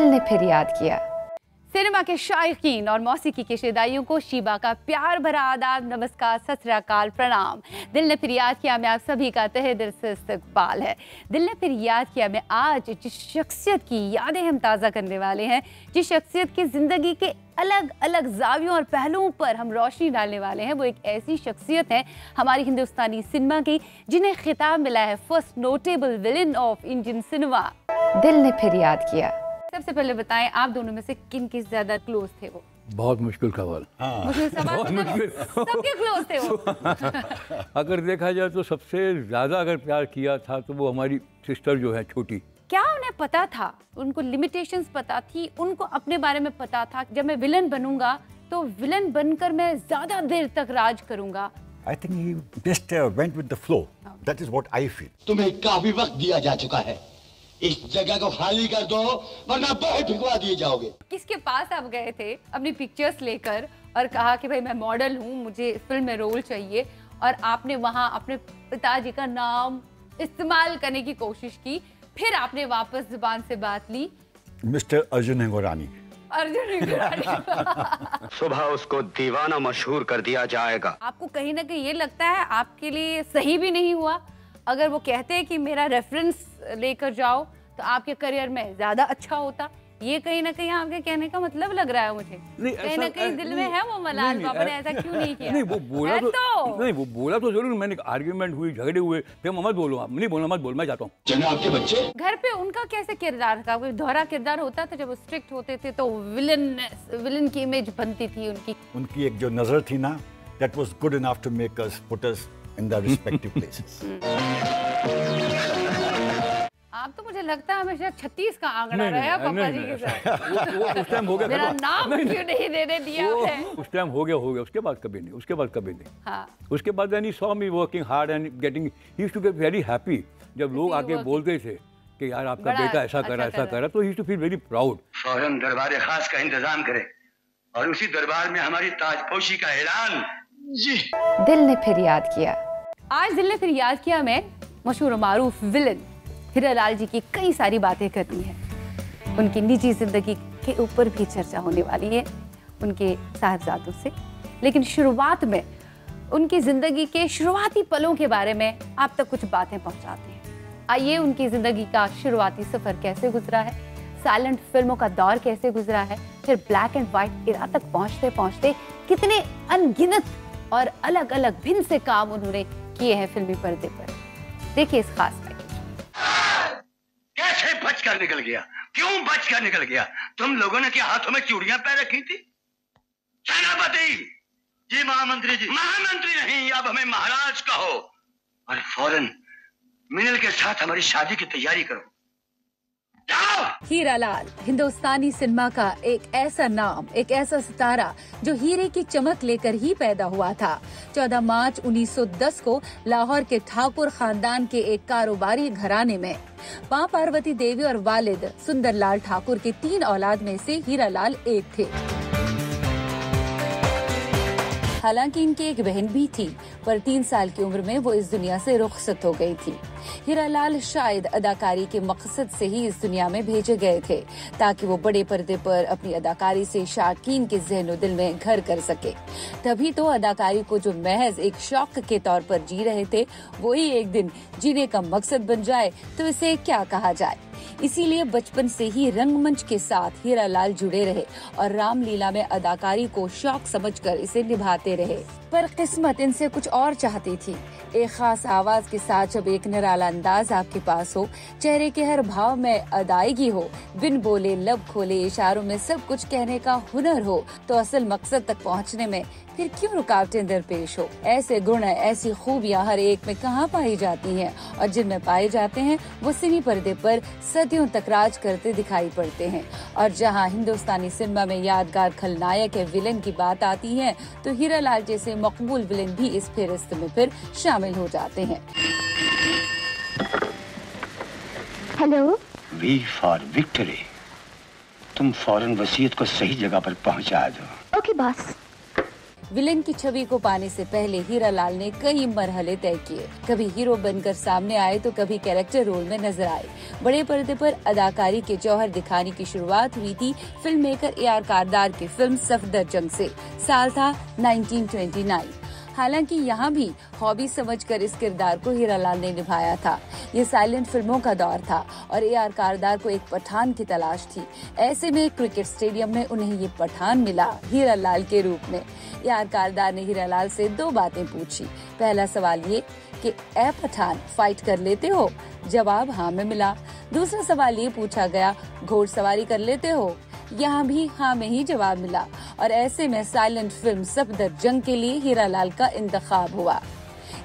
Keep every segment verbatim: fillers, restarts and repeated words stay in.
दिल ने फिर याद किया। सिनेमा के शायकीन और मौसीकी के शदाइयों को शीबा का प्यार भरा आदाब, नमस्कार, सत श्री अकाल, प्रणाम। दिल ने फिर याद किया में आप सभी का तहे दिल से इस्तकबाल है। दिल ने फिर याद किया में आज जिस शख्सियत की यादें हम ताज़ा करने वाले हैं, जिस शख्सियत की ज़िंदगी के अलग अलग जावियों और पहलुओं पर हम रोशनी डालने वाले हैं, वो एक ऐसी शख्सियत है हमारी हिंदुस्तानी सिनेमा की जिन्हें खिताब मिला है first notable villain of Indian cinema. दिल ने फिर याद किया, सबसे पहले बताएं आप दोनों में से किन किस ज्यादा क्लोज थे? वो बहुत मुश्किल सवाल, सबके क्लोज थे वो। अगर देखा जाए तो सबसे ज्यादा अगर प्यार किया था तो वो हमारी सिस्टर जो है छोटी। क्या उन्हें पता था, उनको लिमिटेशंस पता थी, उनको अपने बारे में पता था जब मैं विलन बनूंगा तो विलन बनकर मैं ज़्यादा देर तक राज करूंगा। I think he just went with the flow. That is what I feel. तुम्हें काफी वक्त दिया जा चुका है, इस जगह को खाली कर दो वरना बहुत भिगवा दिए जाओगे। किसके पास आप गए थे अपनी पिक्चर्स लेकर और कहा कि भाई मैं मॉडल हूँ, मुझे फिल्म में रोल चाहिए, और आपने वहाँ अपने पिताजी का नाम इस्तेमाल करने की कोशिश की, फिर आपने वापस जुबान से बात ली, मिस्टर अर्जुन हिंगोरानी। अर्जुन हिंगोरानी सुबह उसको दीवाना मशहूर कर दिया जाएगा। आपको कहीं ना कहीं ये लगता है आपके लिए सही भी नहीं हुआ, अगर वो कहते हैं कि मेरा रेफरेंस लेकर जाओ तो आपके करियर में ज्यादा अच्छा होता, ये कहीं ना कहीं आपके कहने का मतलब लग रहा है मुझे? नहीं, कहीं ना कहीं दिल में है वो मलाल, पापा ने ऐसा क्यों नहीं किया? नहीं वो बोला तो, तो नहीं वो बोला तो जरूर, मैंने आर्ग्यूमेंट हुई, झगड़े हुए, फिर मत बोलो आप, नहीं बोलना, मत बोल, मैं जाता हूँ। आपके बच्चे घर पे उनका कैसे किरदार था? कोई दोहरा किरदार होता था? जब स्ट्रिक्ट होते थे तो विलन विलन की इमेज बनती थी उनकी। उनकी एक जो नजर थी ना, that was good enough to make us put us in their respective places. आप तो मुझे लगता है हमेशा छत्तीस का आंकड़ा रहा पापा जी के साथ। उस टाइम हो गया, मेरा नाम क्यों नहीं देने दिया आपने? उस टाइम हो गया हो गया उसके बाद कभी नहीं, उसके बाद कभी नहीं। हाँ। उसके बाद यानी saw me working hard and getting, he used to get very happy जब लोग आके बोलते थे कि यार आपका बेटा ऐसा करा ऐसा करा, तो he used to feel very proud. फौरन दरबार खास का इंतजाम करे और उसी दरबार में हमारी ताजपोशी का ऐलान। जी, दिल ने फिर याद किया। आज दिल ने फिर याद किया मैं मशहूर मारूफ विलन हीरालाल जी की कई सारी बातें करनी है, उनकी निजी जिंदगी के ऊपर भी चर्चा होने वाली है, उनके साहबजादों से, लेकिन शुरुआत में उनकी ज़िंदगी के शुरुआती पलों के बारे में आप तक कुछ बातें पहुंचाते हैं। आइए, उनकी ज़िंदगी का शुरुआती सफ़र कैसे गुजरा है, साइलेंट फिल्मों का दौर कैसे गुजरा है, फिर ब्लैक एंड वाइट इरा तक पहुँचते पहुँचते कितने अनगिनत और अलग अलग भिन्न से काम उन्होंने किए हैं फिल्मी पर्दे पर। देखिए इस खास में कैसे बच कर निकल गया, क्यों बच कर निकल गया? तुम लोगों ने क्या हाथों में चूड़ियां पहन रखी थी? सेनापति जी, महामंत्री जी, महामंत्री नहीं, अब हमें महाराज कहो, और फौरन मिनल के साथ हमारी शादी की तैयारी करो। हीरालाल हिंदुस्तानी सिनेमा का एक ऐसा नाम, एक ऐसा सितारा जो हीरे की चमक लेकर ही पैदा हुआ था। चौदह मार्च उन्नीस सौ दस को लाहौर के ठाकुर खानदान के एक कारोबारी घराने में मां पार्वती देवी और वालिद सुंदरलाल ठाकुर के तीन औलाद में से हीरालाल एक थे। हालांकि इनकी एक बहन भी थी, पर तीन साल की उम्र में वो इस दुनिया से रुखसत हो गई थी। हीरालाल शायद अदाकारी के मकसद से ही इस दुनिया में भेजे गए थे ताकि वो बड़े पर्दे पर अपनी अदाकारी से शाकिन के जहनो दिल में घर कर सके। तभी तो अदाकारी को जो महज एक शौक के तौर पर जी रहे थे, वही एक दिन जीने का मकसद बन जाए तो इसे क्या कहा जाए। इसीलिए बचपन से ही रंगमंच के साथ हीरालाल जुड़े रहे और रामलीला में अदाकारी को शौक समझकर इसे निभाते रहे। पर किस्मत इनसे कुछ और चाहती थी। एक खास आवाज के साथ जब एक निराला अंदाज आपके पास हो, चेहरे के हर भाव में अदायगी हो, बिन बोले लब खोले इशारों में सब कुछ कहने का हुनर हो, तो असल मकसद तक पहुंचने में फिर क्यों रुकावटें दरपेश हो। ऐसे गुण, ऐसी खूबियां हर एक में कहाँ पाई जाती हैं, और जिनमें पाए जाते हैं वो सिने पर्दे पर सदियों तक राज करते दिखाई पड़ते हैं। और जहाँ हिंदुस्तानी सिनेमा में यादगार खलनायक है विलन की बात आती है, तो हीरालाल जैसे मकबूल विलन भी इस फेहरिस्त में फिर शामिल हो जाते हैं। Hello, V for victory. तुम फौरन वसीयत को सही जगह पर पहुंचा दो। Okay boss. विलेन की छवि को पाने से पहले हीरालाल ने कई मरहले तय किए। कभी हीरो बनकर सामने आए तो कभी कैरेक्टर रोल में नजर आए। बड़े पर्दे पर अदाकारी के जौहर दिखाने की शुरुआत हुई थी film maker A R Kardar की फिल्म सफदर जंग से। साल था नाइनटीन ट्वेंटी नाइन। हालांकि यहाँ भी हॉबी समझकर इस किरदार को हीरालाल ने निभाया था। ये साइलेंट फिल्मों का दौर था और ए आर कारदार को एक पठान की तलाश थी। ऐसे में क्रिकेट स्टेडियम में उन्हें ये पठान मिला हीरालाल के रूप में। ए आर कारदार ने हीरालाल से दो बातें पूछी। पहला सवाल ये कि ए पठान फाइट कर लेते हो? जवाब हाँ में मिला। दूसरा सवाल ये पूछा गया घोड़सवारी कर लेते हो? यहाँ भी हाँ में ही जवाब मिला। और ऐसे में साइलेंट फिल्म सफदर जंग के लिए हीरालाल का इंतखाब हुआ।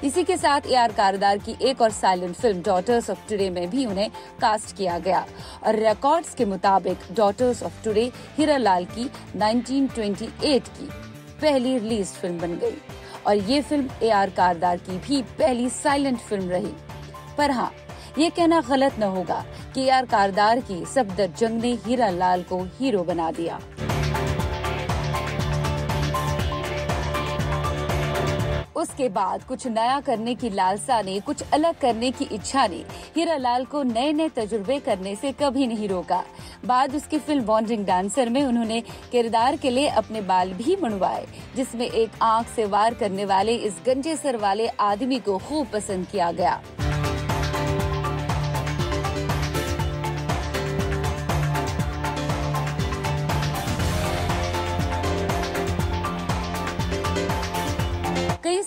इसी के साथ ए आर कारदार की एक और silent film Daughters of Today में भी उन्हें कास्ट किया गया। और रिकॉर्ड्स के मुताबिक डॉटर्स ऑफ टुडे हीरालाल की नाइनटीन ट्वेंटी एट की पहली रिलीज फिल्म बन गई। और ये फिल्म ए आर कारदार की भी पहली साइलेंट फिल्म रही। पर हाँ, ये कहना गलत न होगा कि ए आर कारदार की सफदर जंग ने हीरालाल को हीरो बना दिया। उसके बाद कुछ नया करने की लालसा ने, कुछ अलग करने की इच्छा ने हीरालाल को नए नए तजुर्बे करने से कभी नहीं रोका। बाद उसकी फिल्म वॉन्डरिंग डांसर में उन्होंने किरदार के लिए अपने बाल भी मुड़वाए, जिसमें एक आंख से वार करने वाले इस गंजे सर वाले आदमी को खूब पसंद किया गया।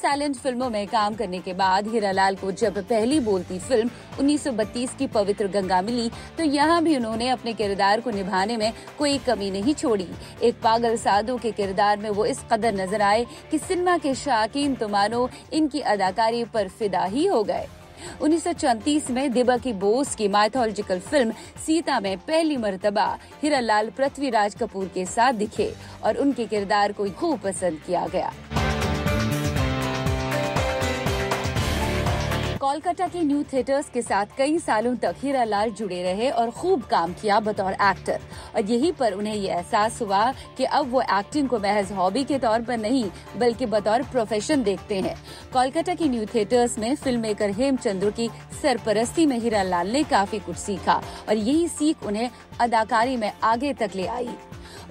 साइलेंट फिल्मों में काम करने के बाद हीरालाल को जब पहली बोलती फिल्म उन्नीस सौ बत्तीस की पवित्र गंगा मिली तो यहाँ भी उन्होंने अपने किरदार को निभाने में कोई कमी नहीं छोड़ी। एक पागल साधु के किरदार में वो इस कदर नजर आए कि सिनेमा के शौकीन तो मानो इनकी अदाकारी पर फिदा ही हो गए। उन्नीस सौ चौंतीस में देवकी बोस की माइथोलॉजिकल फिल्म सीता में पहली मर्तबा हीरालाल पृथ्वीराज कपूर के साथ दिखे और उनके किरदार को खूब पसंद किया गया। कोलकाता के न्यू थिएटर्स के साथ कई सालों तक हीरालाल जुड़े रहे और खूब काम किया बतौर एक्टर। और यहीं पर उन्हें ये एहसास हुआ कि अब वो एक्टिंग को महज हॉबी के तौर पर नहीं बल्कि बतौर प्रोफेशन देखते हैं। कोलकाता के न्यू थिएटर्स में फिल्म मेकर हेमचंद्र की सरपरस्ती में हीरालाल ने काफी कुछ सीखा और यही सीख उन्हें अदाकारी में आगे तक ले आई।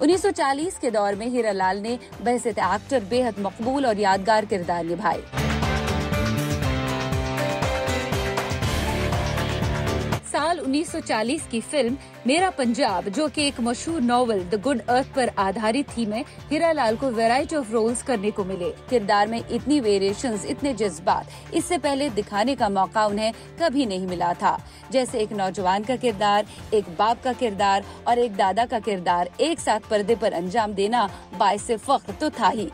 उन्नीस सौ चालीस के दौर में हीरालाल ने बहसियत एक्टर बेहद मकबूल और यादगार किरदार निभाए। साल उन्नीस सौ चालीस की फिल्म मेरा पंजाब, जो कि एक मशहूर नॉवल द गुड अर्थ पर आधारित थी, में हीरालाल को वैरायटी ऑफ रोल्स करने को मिले। किरदार में इतनी वेरिएशंस, इतने जज्बात इससे पहले दिखाने का मौका उन्हें कभी नहीं मिला था। जैसे एक नौजवान का किरदार, एक बाप का किरदार और एक दादा का किरदार एक साथ पर्दे पर अंजाम देना बायसे फख्र तो था ही।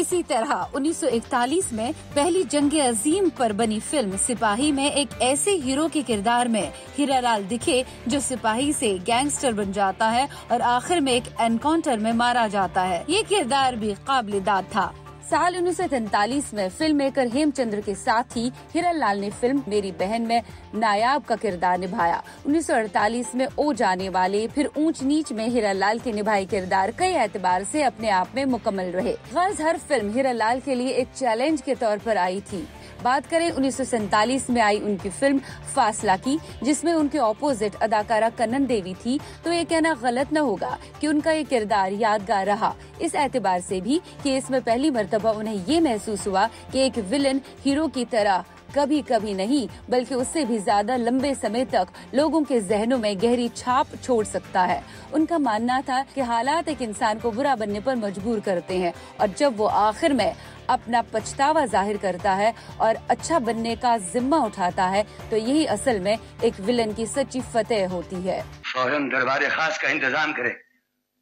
इसी तरह उन्नीस सौ इकतालीस में पहली जंग अजीम पर बनी फिल्म सिपाही में एक ऐसे हीरो के किरदार में हीरालाल दिखे जो सिपाही से गैंगस्टर बन जाता है और आखिर में एक एनकाउंटर में मारा जाता है। ये किरदार भी काबिल-ए-दाद था। साल उन्नीस सौ तैंतालीस में फिल्म मेकर हेमचंद्र के साथ ही हीरालाल ने फिल्म मेरी बहन में नायाब का किरदार निभाया। उन्नीस सौ अड़तालीस में ओ जाने वाले, फिर ऊंच नीच में हीरालाल के निभाए किरदार कई एतबार से अपने आप में मुकम्मल रहे। गर्ज हर फिल्म हीरालाल के लिए एक चैलेंज के तौर पर आई थी। बात करें उन्नीस सौ सैंतालीस में आई उनकी फिल्म फासला की, जिसमें उनके ऑपोजिट अदाकारा कनन देवी थी, तो ये कहना गलत न होगा कि उनका ये किरदार यादगार रहा, इस एतबार से भी कि इसमें पहली मर्तबा उन्हें ये महसूस हुआ कि एक विलन हीरो की तरह कभी कभी नहीं बल्कि उससे भी ज्यादा लंबे समय तक लोगों के जहनों में गहरी छाप छोड़ सकता है। उनका मानना था कि हालात एक इंसान को बुरा बनने पर मजबूर करते हैं और जब वो आखिर में अपना पछतावा जाहिर करता है और अच्छा बनने का जिम्मा उठाता है तो यही असल में एक विलन की सच्ची फतेह होती है। फौरन दरबार खास का इंतजाम करें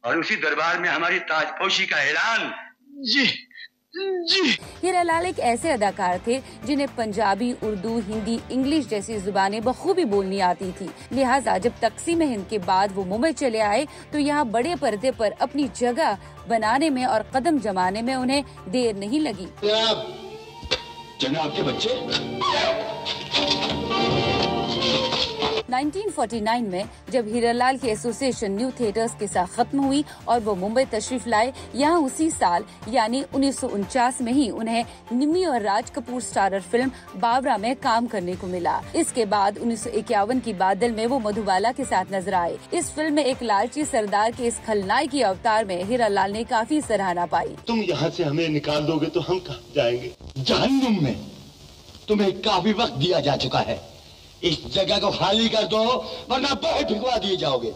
और उसी दरबार में हमारी ताजपोशी का ऐलान। जी जी। हीरालाल एक ऐसे अदाकार थे जिन्हें पंजाबी, उर्दू, हिंदी, इंग्लिश जैसी जुबानें बखूबी बोलनी आती थी। लिहाजा जब तकसीम हिंद के बाद वो मुंबई चले आए तो यहाँ बड़े पर्दे पर अपनी जगह बनाने में और कदम जमाने में उन्हें देर नहीं लगी। जनाब, जनाब के बच्चे। उन्नीस सौ उनचास में जब हीरालाल की एसोसिएशन न्यू थिएटर्स के साथ खत्म हुई और वो मुंबई तशरीफ लाए, यहाँ उसी साल यानी उन्नीस सौ उनचास में ही उन्हें निमी और राज कपूर स्टारर फिल्म बावरा में काम करने को मिला। इसके बाद उन्नीस सौ इक्यावन की बादल में वो मधुबाला के साथ नजर आए। इस फिल्म में एक लालची सरदार के इस खलनायक के अवतार में हीरालाल ने काफी सराहना पाई। तुम यहाँ से हमें निकाल दोगे तो हम कहाँ जाएंगे? जहन्नुम में। तुम्हें काफी वक्त दिया जा चुका है, इस जगह को खाली कर दो वरना बहुत भिगवा दिए जाओगे।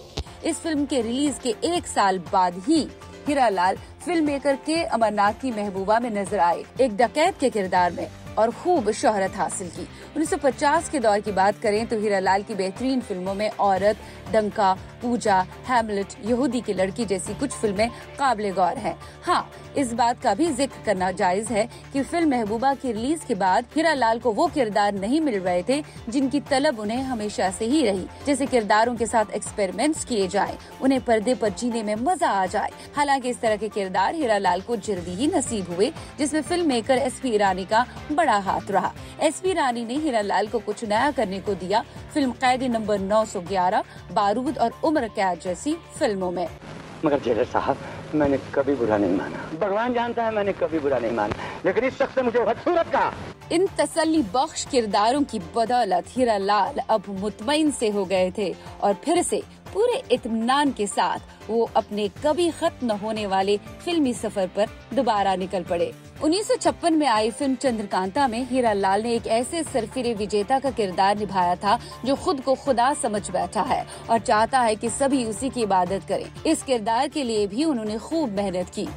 इस फिल्म के रिलीज के एक साल बाद ही हीरालाल फिल्म मेकर के अमरनाथ की महबूबा में नजर आए, एक डकैत के किरदार में, और खूब शोहरत हासिल की। उन्नीस सौ पचास के दौर की बात करें तो हीरालाल की बेहतरीन फिल्मों में औरत, डंका, पूजा, हैमलेट, यहूदी की लड़की जैसी कुछ फिल्में काबिल गौर हैं। हाँ, इस बात का भी जिक्र करना जायज है कि फिल्म महबूबा की रिलीज के बाद हीरालाल को वो किरदार नहीं मिल रहे थे जिनकी तलब उन्हें हमेशा से ही रही, जैसे किरदारों के साथ एक्सपेरिमेंट्स किए जाए, उन्हें पर्दे पर जीने में मजा आ जाए। हालांकि इस तरह के किरदार हीरालाल को जल्दी ही नसीब हुए, जिसमें film maker S P Irani का बड़ा हाथ रहा। एस पी ईरानी ने हीरालाल को कुछ नया करने को दिया, फिल्म कैदी नंबर नौ सौ ग्यारह, बारूद और उम्र कैद जैसी फिल्मों में। मगर जेलर साहब, मैंने कभी बुरा नहीं माना, भगवान जानता है मैंने कभी बुरा नहीं माना, लेकिन इस शख्स ने मुझे बदसूरत कहा। इन तसल्ली बख्श किरदारों की बदौलत हीरालाल अब मुतमईन से हो गए थे और फिर से पूरे इत्मीनान के साथ वो अपने कभी खत्म न होने वाले फिल्मी सफर पर दोबारा निकल पड़े। उन्नीस सौ छप्पन में आई फिल्म चंद्रकांता में हीरालाल ने एक ऐसे सरफिरे विजेता का किरदार निभाया था जो खुद को खुदा समझ बैठा है और चाहता है कि सभी उसी की इबादत करें। इस किरदार के लिए भी उन्होंने खूब मेहनत की,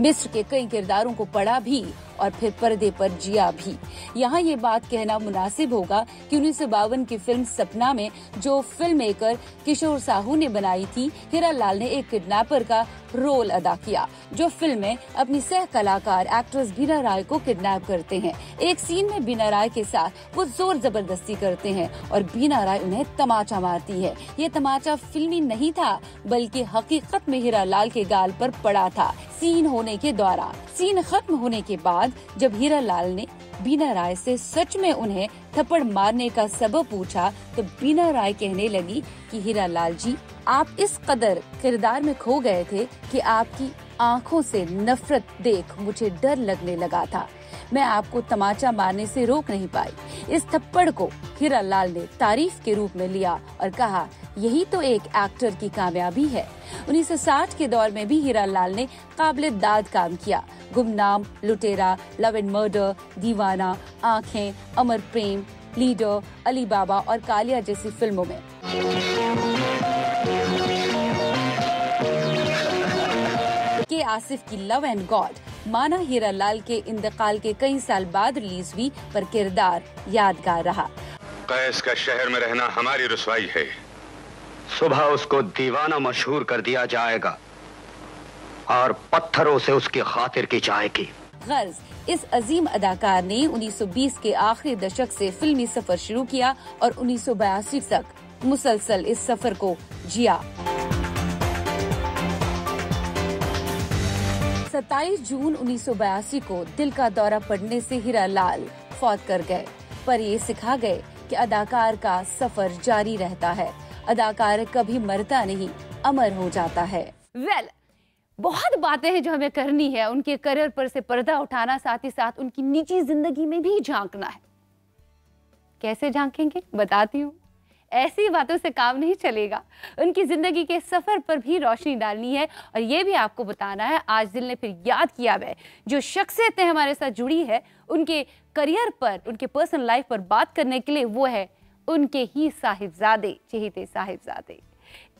मिस्र के कई किरदारों को पढ़ा भी और फिर पर्दे पर जिया भी। यहाँ ये बात कहना मुनासिब होगा कि उन्नीस सौ बावन की फिल्म सपना में जो फिल्म मेकर किशोर साहू ने बनाई थी, हीरालाल ने एक किडनैपर का रोल अदा किया, जो फिल्म में अपनी सह कलाकार एक्ट्रेस बीना राय को किडनैप करते हैं। एक सीन में बीना राय के साथ वो जोर जबरदस्ती करते हैं और बीना राय उन्हें तमाचा मारती है। ये तमाचा फिल्मी नहीं था बल्कि हकीकत में हीरालाल के गाल पर पड़ा था सीन होने के दौरान। सीन खत्म होने के बाद जब हीरालाल ने बीना राय से सच में उन्हें थप्पड़ मारने का सबब पूछा तो बीना राय कहने लगी कि हीरालाल जी, आप इस कदर किरदार में खो गए थे कि आपकी आंखों से नफरत देख मुझे डर लगने लगा था, मैं आपको तमाचा मारने से रोक नहीं पाई। इस थप्पड़ को हीरालाल ने तारीफ के रूप में लिया और कहा, यही तो एक एक्टर की कामयाबी है। उन्नीस सौ साठ के दौर में भी हीरालाल ने काबिल दाद काम किया। गुमनाम, लुटेरा, लव एंड मर्डर, दीवाना, आंखें, अमर प्रेम, लीडर, अली बाबा और कालिया जैसी फिल्मों में। के आसिफ की लव एंड गॉड माना हीरालाल के इंतकाल के कई साल बाद रिलीज हुई, पर किरदार यादगार रहा। कैस का शहर में रहना हमारी रुसवाई है, सुबह उसको दीवाना मशहूर कर दिया जाएगा और पत्थरों से उसकी खातिर की जाएगी। गर्ज, इस अजीम अदाकार ने उन्नीस सौ बीस के आखिरी दशक से फिल्मी सफर शुरू किया और उन्नीस सौ बयासी तक मुसलसल इस सफर को जिया। सत्ताईस जून उन्नीस सौ बयासी को दिल का दौरा पड़ने से हीरालाल फौत कर गए, पर ये सिखा गए कि अदाकार का सफर जारी रहता है, अदाकार कभी मरता नहीं, अमर हो जाता है। वेल, बहुत बातें हैं जो हमें करनी है, उनके करियर पर से पर्दा उठाना, साथ ही साथ उनकी निजी जिंदगी में भी झांकना है। कैसे झांकेंगे बताती हूँ। ऐसी बातों से काम नहीं चलेगा, उनकी जिंदगी के सफर पर भी रोशनी डालनी है और ये भी आपको बताना है आज दिल ने फिर याद किया है जो शख्सियतें हमारे साथ जुड़ी है उनके करियर पर, उनके पर्सनल लाइफ पर बात करने के लिए, वो है उनके ही साहिबजादे, चहेते साहिबजादे।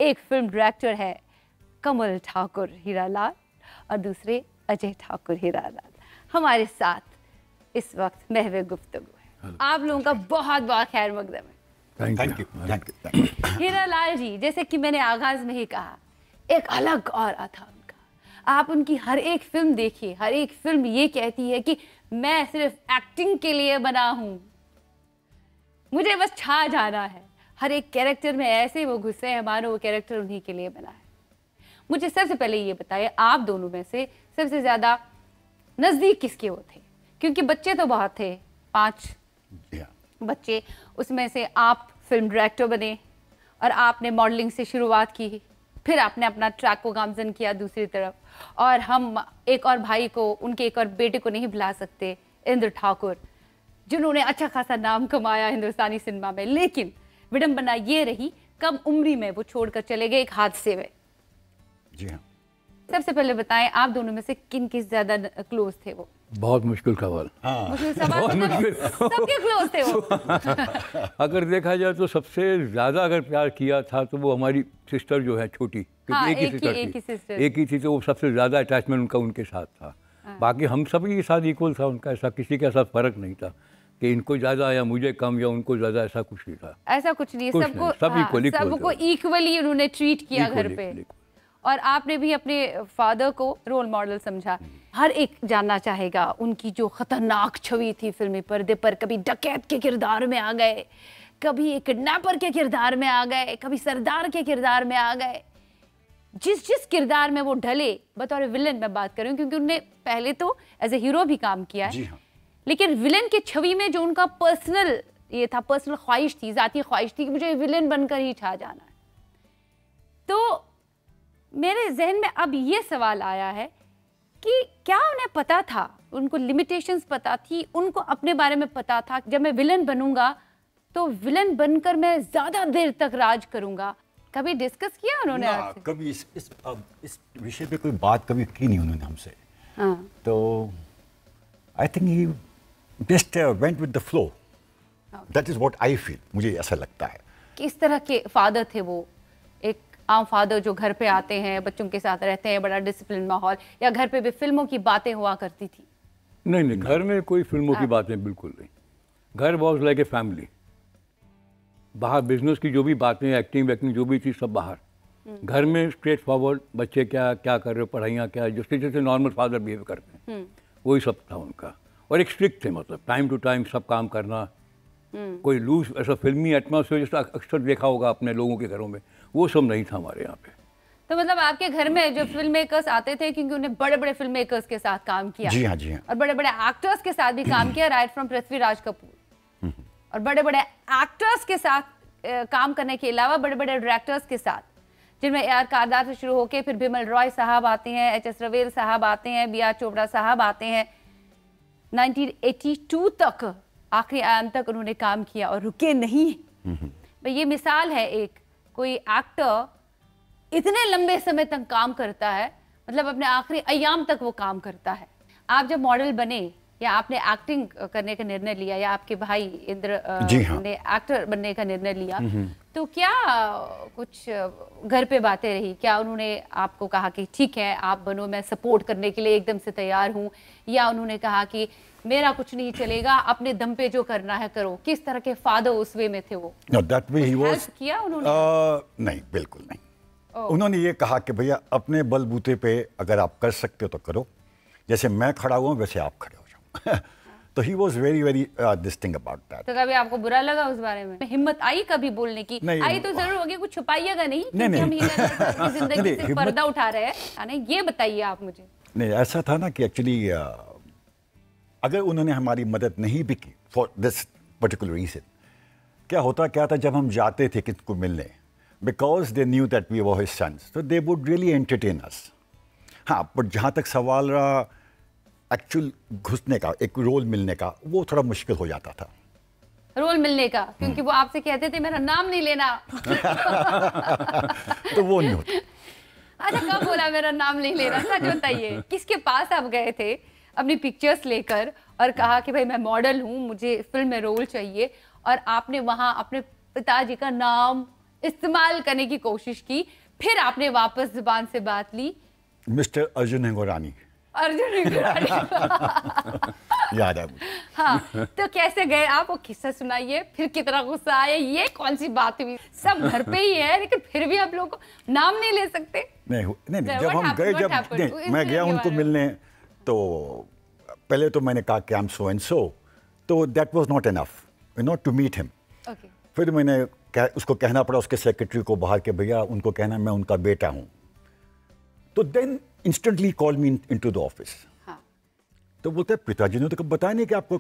एक फिल्म डायरेक्टर है कमल ठाकुर हीरालाल और दूसरे अजय ठाकुर हीरालाल। हमारे साथ इस वक्त महवे गुफ्तगू है। आप लोगों का बहुत बहुत खैर मकदम है। Thank you, thank you. Hiralal ji, जैसे कि मैंने आगाज में ही कहा, एक अलग औरा था उनका। आप उनकी हर एक फिल्म देखिए, हर एक फिल्म ये कहती है कि मैं सिर्फ एक्टिंग के लिए बना हूँ, मुझे बस छा जाना है। हर एक कैरेक्टर में ऐसे वो घुसे हैं मानो वो कैरेक्टर उन्हीं के लिए बना है। मुझे सबसे पहले ये बताइए, आप दोनों में से सबसे ज़्यादा नज़दीक किसके वो थे? क्योंकि बच्चे तो बहुत थे, पाँच बच्चे, उसमें से आप फिल्म डायरेक्टर बने, और आपने मॉडलिंग से शुरुआत की, फिर आपने अपना ट्रैक को गामजन किया दूसरी तरफ। और हम एक और भाई को, उनके एक और बेटे को नहीं भुला सकते, इंद्र ठाकुर, जिन्होंने अच्छा खासा नाम कमाया हिंदुस्तानी सिनेमा में। लेकिन विडंबना ये रही, कम उम्री में वो छोड़कर चले गए एक हादसे में। जी हाँ, सबसे पहले बताएं आप दोनों में से किन किस ज्यादा क्लोज थे वो? बहुत मुश्किल सवाल। हाँ, मुश्किल सवाल। सबके क्लोज थे वो। अगर देखा जाए तो सबसे ज्यादा अगर प्यार किया था तो वो हमारी सिस्टर जो है छोटी, क्योंकि हाँ, एक, एक ही सिस्टर एक थी, सिस्टर। एक ही थी, तो वो सबसे ज्यादा अटैचमेंट उनका उनके साथ था। हाँ। बाकी हम सभी के साथ इक्वल था उनका, ऐसा किसी के साथ फर्क नहीं था कि इनको ज़्यादा या मुझे कम या उनको ज़्यादा, ऐसा कुछ नहीं था। ऐसा कुछ नहीं, सबको सबको इक्वली उन्होंने ट्रीट किया घर पे। और आपने भी अपने फादर को रोल मॉडल समझा। हर एक जानना चाहेगा उनकी जो खतरनाक छवि थी फिल्मी पर्दे पर, कभी डकैत के किरदार में आ गए, कभी किडनैपर के किरदार में आ गए, कभी सरदार के किरदार में आ गए, जिस जिस किरदार में वो ढले, बतौर विलन मैं बात करूँ, क्योंकि उनने पहले तो एज ए हीरो भी काम किया है, लेकिन विलन के छवि में जो उनका पर्सनल ये था, पर्सनल ख्वाहिश थी, जाती ख्वाहिश थी कि मुझे विलन बनकर ही छा जाना है। तो मेरे जहन में अब ये सवाल आया है कि क्या उन्हें पता था, उनको लिमिटेशंस पता थी, उनको अपने बारे में पता था, जब मैं विलन बनूंगा तो विलन बनकर मैं ज़्यादा देर तक राज करूंगा? कभी डिस्कस किया उन्होंने? कभी इस इस, इस विषय पे कोई बात कभी की नहीं उन्होंने हमसे। हाँ। तो I think he just uh, went with the flow. Okay. That is what I feel. मुझे ऐसा लगता है। किस तरह के फादर थे वो? एक आम फादर जो घर पे आते हैं, बच्चों के साथ रहते हैं, बड़ा डिसिप्लिन माहौल, या घर पे भी फिल्मों की बातें हुआ करती थी? नहीं नहीं, घर में कोई फिल्मों की बातें बिल्कुल नहीं। घर वॉज लाइक ए फैमिली। बाहर बिजनेस की जो भी बातें, एक्टिंग वैक्टिंग जो भी थी, सब बाहर। घर में स्ट्रेट फॉरवर्ड, बच्चे क्या क्या कर रहे हो, पढ़ाइयाँ क्या, जिससे जैसे नॉर्मल फादर बिहेव करते हैं, वही सब था उनका। और एक स्ट्रिक्ट थे, मतलब टाइम टू टाइम सब काम करना, कोई लूज ऐसा फिल्मी एटमॉस्फेयर जैसा अक्सर देखा होगा अपने लोगों के घरों में, वो सब नहीं था हमारे यहाँ पे। तो मतलब आपके घर में जो फिल्म मेकर्स आते थे, क्योंकि उन्हें बड़े बड़े फिल्म मेकर्स के साथ काम किया। जी हाँ, जी हाँ। और बड़े बड़े एक्टर्स के साथ भी काम किया, राइट फ्रॉम पृथ्वीराज कपूर। और बड़े बड़े एक्टर्स के साथ काम करने के अलावा बड़े बड़े डायरेक्टर्स के साथ, जिनमें ए आर कारदार से शुरू होकर फिर बिमल रॉय साहब आते हैं, एच एस रवेल साहब आते हैं, बी आर चोपड़ा साहब आते हैं। उन्नीस सौ बयासी तक, आखिरी आयाम तक उन्होंने काम किया और रुके नहीं। भाई ये मिसाल है एक, कोई एक्टर इतने लंबे समय तक काम करता है, मतलब अपने आखिरी आयाम तक वो काम करता है। आप जब मॉडल बने या आपने एक्टिंग करने का निर्णय लिया, या आपके भाई इंद्र हाँ। ने एक्टर बनने का निर्णय लिया, तो क्या कुछ घर पे बातें रही? क्या उन्होंने आपको कहा कि ठीक है आप बनो, मैं सपोर्ट करने के लिए एकदम से तैयार हूँ, या उन्होंने कहा कि मेरा कुछ नहीं चलेगा, अपने दम पे जो करना है करो? किस तरह के फादर उस वे में थे वो? no, that way he was, किया उन्होंने? uh, नहीं, बिल्कुल नहीं। oh. उन्होंने ये कहा कि भैया अपने बलबूते पे अगर आप कर सकते हो तो करो, जैसे मैं खड़ा हुआ वैसे आप खड़े हो जाओ। तो he was very very uh, distinct about that. तो कभी आपको बुरा लगा उस बारे में? हिम्मत आई कभी बोलने की? नहीं, आई तो जरूर होगी, कुछ छुपाइएगा नहीं, नहीं, नहीं, हम हीरा जिंदगी से पर्दा उठा रहे हैं, ये बताइए आप मुझे। नहीं, ऐसा था ना कि एक्चुअली अगर उन्होंने हमारी मदद नहीं भी की फॉर दिस पर्टिकुलर रीजन, क्या होता क्या था जब हम जाते थे किसी को मिलने, because they knew that we were his sons, तो they would really entertain us. हाँ, बट जहाँ तक सवाल रहा एक्चुअल घुसने का, एक रोल मिलने का, वो थोड़ा मुश्किल हो जाता था। रोल मिलने का, क्योंकि वो आपसे कहते थे मेरा नाम नहीं लेना। तो वो नहीं होता। अच्छा, कब बोला मेरा नाम नहीं लेना? सच बताइए, किसके पास आप गए थे अपनी पिक्चर्स लेकर और कहा कि भाई मैं मॉडल हूँ, मुझे फिल्म में रोल चाहिए, और आपने वहाँ अपने पिताजी का नाम इस्तेमाल करने की कोशिश की, फिर आपने वापस जुबान से बात ली? मिस्टर अर्जुन हिंगोरानी। अर्जुन हिंगोरानी, याद है। हाँ, तो कैसे गए आप, वो किस्सा सुनाइए, फिर कितना गुस्सा आया, ये कौन सी बात हुई? सब घर पे ही है लेकिन फिर भी आप लोग को नाम नहीं ले सकते? नहीं नहीं, नहीं जब हम गए, जब मैं गया उनको मिलने, तो पहले तो मैंने कहा कि I am so and so, तो that was not enough you know to meet him. फिर मैंने कह, उसको कहना पड़ा, उसके सेक्रेटरी को बाहर के, भैया उनको कहना मैं उनका बेटा हूँ। तो then instantly call me into the office. तो बोलते पिताजी ने तो कब बताया नहीं कि आपको।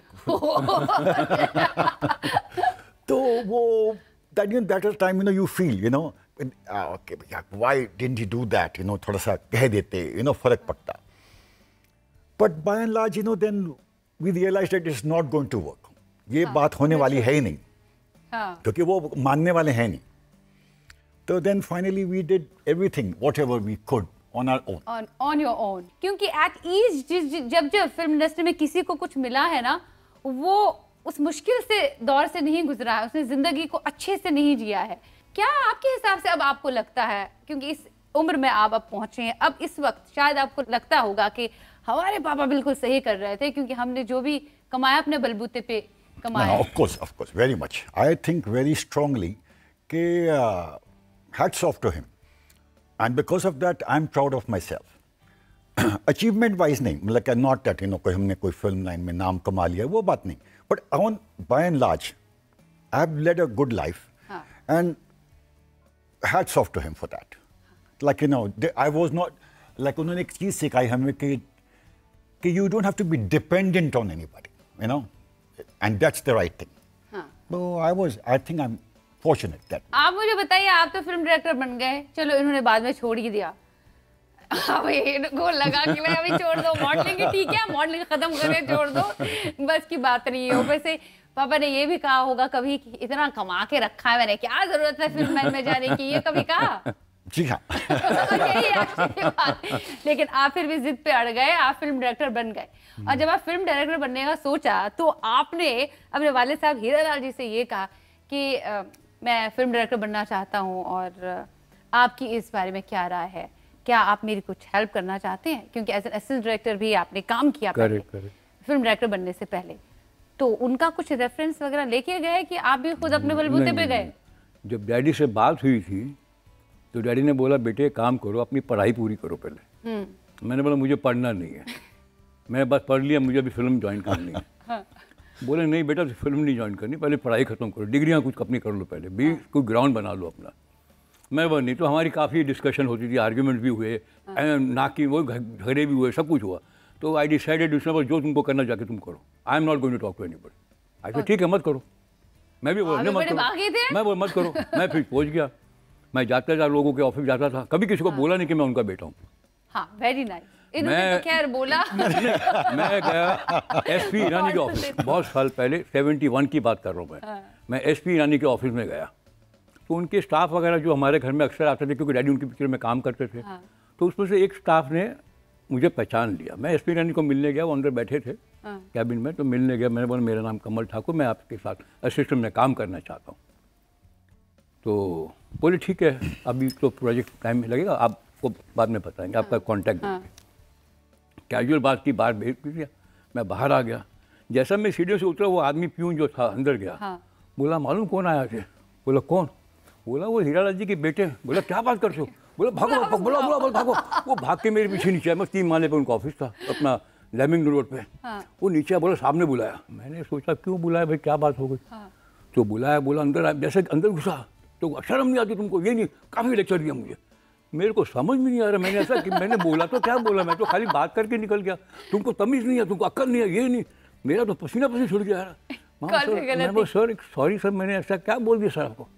तो वो that you know, that at the time you know you feel you know when, ah, okay yeah, why didn't he do that you know थोड़ा सा कह देते you know फर्क पड़ता. But by and large you know then we realized that it's not going to work. ये बात होने वाली है ही नहीं क्योंकि वो मानने वाले हैं नहीं. तो then finally we did everything whatever we could on our own. On on your own. क्योंकि at each जब जब फिल्म इंडस्ट्री में किसी को कुछ मिला है ना वो उस मुश्किल से दौर से नहीं गुजरा है, उसने जिंदगी को अच्छे से नहीं जिया है. क्या आपके हिसाब से अब आपको लगता है क्योंकि इस उम्र में आप अब पहुंचे हैं, अब इस वक्त शायद आपको लगता होगा कि हमारे पापा बिल्कुल सही कर रहे थे क्योंकि हमने जो भी कमाया अपने बलबूते पे कमाया. Of course of course very much I think very strongly कि hats off to him and because of that I am proud of myself. Achievement wise नहीं मतलब क्या नॉट दैट यू नो कोई हमने कोई फिल्म लाइन में नाम कमा लिया वो बात नहीं. But on by and large I have led a good life and hats off to him for that. Like you know I was not like उन्होंने एक चीज़ सिखाई हमें कि कि you don't have to be dependent on anybody, you know, and that's the right thing. हाँ. So I was, I think I'm fortunate that. आप मुझे बताइए आप तो फिल्म डायरेक्टर बन गए. चलो इन्होंने बाद में छोड़ ही दिया. अब ये गोल लगा कि मैं अभी छोड़ दो मॉडलिंग ठीक है मॉडलिंग खत्म करें छोड़ दो बस की बात नहीं है. ऊपर से पापा ने ये भी कहा होगा कभी कि इतना कमा के रखा है मैंने क्या जरूरत है फिल्म लाइन में जाने की, ये कभी कहा? जी हाँ. लेकिन आप फिर भी जिद पे अड़ गए, आप फिल्म डायरेक्टर बन गए. और जब आप फिल्म डायरेक्टर बनने का सोचा तो आपने अपने वाले साहब हीरालाल जी से ये कहा कि आ, मैं फिल्म डायरेक्टर बनना चाहता हूँ और आपकी इस बारे में क्या राय है, क्या आप मेरी कुछ हेल्प करना चाहते हैं क्योंकि एज एन असिस्टेंट डायरेक्टर भी आपने काम किया पहले फिल्म डायरेक्टर बनने से पहले. तो उनका कुछ रेफरेंस वगैरह लेके गए कि आप भी खुद अपने बलबूते पे गए? जब डैडी से बात हुई थी तो डैडी ने बोला बेटे काम करो अपनी पढ़ाई पूरी करो पहले. मैंने बोला मुझे पढ़ना नहीं है, मैं बस पढ़ लिया मुझे अभी फिल्म ज्वाइन करनी है. बोले नहीं बेटा फिल्म नहीं ज्वाइन करनी, पहले पढ़ाई खत्म करो, डिग्रियाँ कुछ अपनी कर लो पहले, भी कोई ग्राउंड बना लो अपना. मैं वह नहीं तो हमारी काफ़ी डिस्कशन होती थी, आर्ग्यूमेंट भी हुए, नाकी वो झगड़े भी हुए, सब कुछ हुआ. तो आई डिसाइडेड उसमें बस जो तुमको करना जाके तुम करो, I am not going to talk to anybody. I said ठीक है मत करो. मैं भी बोला मत करो, मैं बोला मत करो. मैं फिर पहुँच गया, मैं जाता था लोगों के ऑफिस जाता था, कभी किसी को हाँ. बोला नहीं कि मैं उनका बेटा हूँ. हाँ, वेरी नाइस. मैं तो खैर बोला मैं गया एस पी ईरानी के ऑफिस, बहुत साल पहले इकहत्तर की बात कर रहा हूँ मैं. हाँ. मैं एस पी ईरानी के ऑफिस में गया तो उनके स्टाफ वगैरह जो हमारे घर में अक्सर आते थे क्योंकि डैडी उनकी पिक्चर में काम करते थे. हाँ. तो उसमें से एक स्टाफ ने मुझे पहचान लिया. मैं एस पी ईरानी को मिलने गया, वो अंदर बैठे थे कैबिन में, तो मिलने गया. मैंने बोला मेरा नाम कमल ठाकुर, मैं आपके साथ असिस्टेंट में काम करना चाहता हूँ. तो बोले ठीक है अभी तो प्रोजेक्ट टाइम में लगेगा, आपको बाद में बताएंगे, आपका कांटेक्ट. हाँ. कैजुअल बात की बात भेज दिया. मैं बाहर आ गया, जैसा मैं सीढ़ियों से उतरा वो आदमी प्यून जो था अंदर गया. हाँ. बोला मालूम कौन आया थे? बोला कौन? बोला वो हीरालाल जी के बेटे. बोला क्या बात करते हो? बोला भागो बोला बोला भागो. वो भाग के मेरे पीछे नीचे आया. मैं तीन माले पर उनका ऑफिस था अपना लेमिंग रोड पर. वो नीचे बोला साहब ने बुलाया. मैंने सोचा क्यों बुलाया भाई, क्या बात हो गई? तो बुलाया, बोला अंदर आया. जैसे अंदर घुसा तो शर्म नहीं आती तुमको? ये नहीं, काफ़ी लेक्चर दिया मुझे. मेरे को समझ में नहीं आ रहा मैंने ऐसा कि मैंने बोला तो क्या बोला, मैं तो खाली बात करके निकल गया. तुमको तमीज़ नहीं है, तुमको अक्ल नहीं है, ये नहीं. मेरा तो पसीना पसीना छूट गया यार. मैं सर सॉरी सर मैंने ऐसा क्या बोल दिया सर आपको,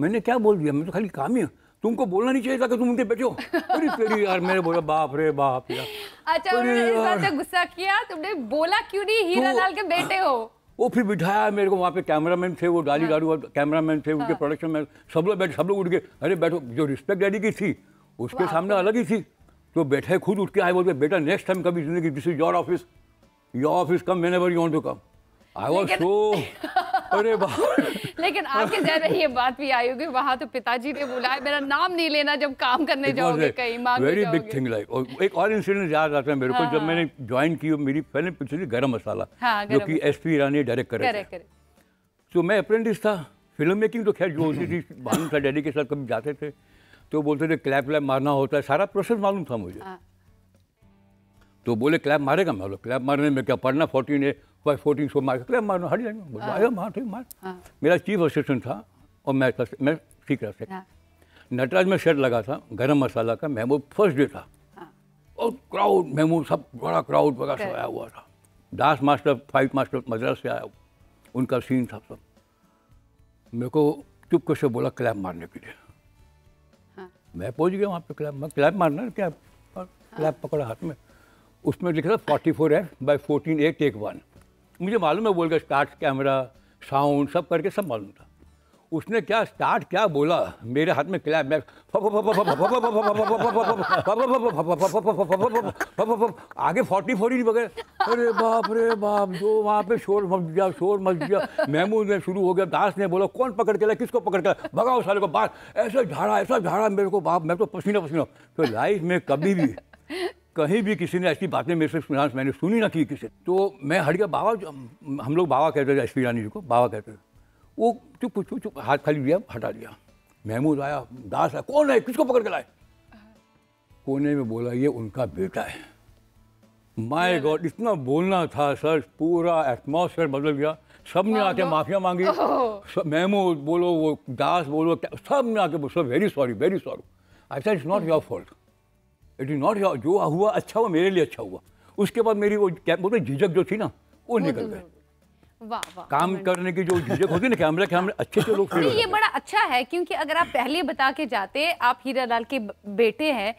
मैंने क्या बोल दिया, मैं तो खाली काम ही है, तुमको बोलना नहीं चाहिए था कि तुम उनके बेटे हो. अरे तेरी यार, मैंने बोला बाप रे बाप यार. अच्छा उन्होंने इस बात से गुस्सा किया, तुमने बोला क्यों नहीं हीरालाल के बेटे हो? वो फिर बिठाया मेरे को, वहाँ पे कैमरामैन थे, वो डाली डालू कैमरामैन थे. हाँ. उनके प्रोडक्शन में सब लोग बैठे, सब लोग उठ गए. अरे बैठो, जो रिस्पेक्ट डैडी की थी उसके सामने अलग ही थी. तो बैठे, खुद उठ के आए, बोलते बेटा नेक्स्ट टाइम कभी जिंदगी, this is your office, your office, come whenever you want to come. I was so अरे बाप. लेकिन आपके जहन में ये बात भी आई होगी वहाँ तो पिताजी ने बुलाया, मेरा नाम नहीं लेना जब काम करने जाओगे कहीं. Very big thing like. एक और इंसिडेंट याद आता है मेरे को. जब मैंने ज्वाइन की मेरी पहले पिक्चर थी गरम मसाला, जो कि एस पी ईरानी डायरेक्ट करे थे. तो मैं अप्रेंटिस था. फिल्म मेकिंग तो खैर जो होती थी मालूम था, डैडी के साथ कभी जाते थे तो बोलते थे क्लैप व्लैप मारना होता है, सारा प्रोसेस मालूम था मुझे. तो बोले क्लैप मारेगा? मैं बोला क्लैप मारने में क्या पढ़ना, फोर्टीन ए भाई फोर्टीन सो मार क्लैप मारना हट जाएंगे. मार मार मेरा चीफ असिस्टेंट था और मैं मैं सीख रहा था. नटराज में शेड लगा था गरम मसाला का, महमूद फर्स्ट डे था और क्राउड महमूद सब बड़ा क्राउड वगैरह सब आया हुआ था. Dance master fight master Madras से आया, उनका सीन था सब. मेरे को चुपके से बोला क्लैप मारने के लिए। हाँ। मैं पहुंच गया वहाँ पे, क्लैप मैं क्लैप मारना क्या, क्लैप पकड़ा हाथ में, उसमें लिखा था forty four F by fourteen A take one. मुझे मालूम है, बोल गया स्टार्ट कैमरा साउंड सब करके सब मालूम था। उसने क्या स्टार्ट क्या बोला, मेरे हाथ में क्लैप, मैं आगे फोर्टी फोर ही वगैरह। अरे बाप रे बाप, जो वहाँ पे शोर मच गया, शोर मच गया। महमूद ने शुरू हो गया, दास ने बोला कौन पकड़ के लाया, किसको पकड़ के लाया, भगाओ साले को बाहर। ऐसा झाड़ा ऐसा झाड़ा मेरे को, बाप मैं तो पसीना पसीना। तो लाइफ में कभी भी कहीं भी किसी ने ऐसी बातें मेरे से मैंने सुनी ना की किसी। तो मैं हट गया। बाबा, हम लोग बाबा कहते थे एस पी ईरानी जी को, बाबा कहते थे। वो चुप चुप चुप हाथ खाली लिया, हटा दिया। महमूद आया, दास आया, कौन है, किसको पकड़ के लाए। कोने में बोला ये उनका बेटा है। माय गॉड, इतना बोलना था सर, पूरा एटमॉस्फेयर बदल गया। सब ने आके माफिया मांगी, महमूद बोलो, वो दास बोलो, सब ने आके बोलो very sorry very sorry. I said it's not your fault, it is not your. जो हुआ अच्छा हुआ, मेरे लिए अच्छा हुआ। उसके बाद मेरी वो क्या बोलते झिझक जो थी ना, वो निकल गई। वाह वाह, काम करने की जो झिझक होती है ना कैमरा कैमरा अच्छे से लोग। ये बड़ा अच्छा है क्योंकि अगर आप पहले बता के जाते आप हीरालाल के बेटे हैं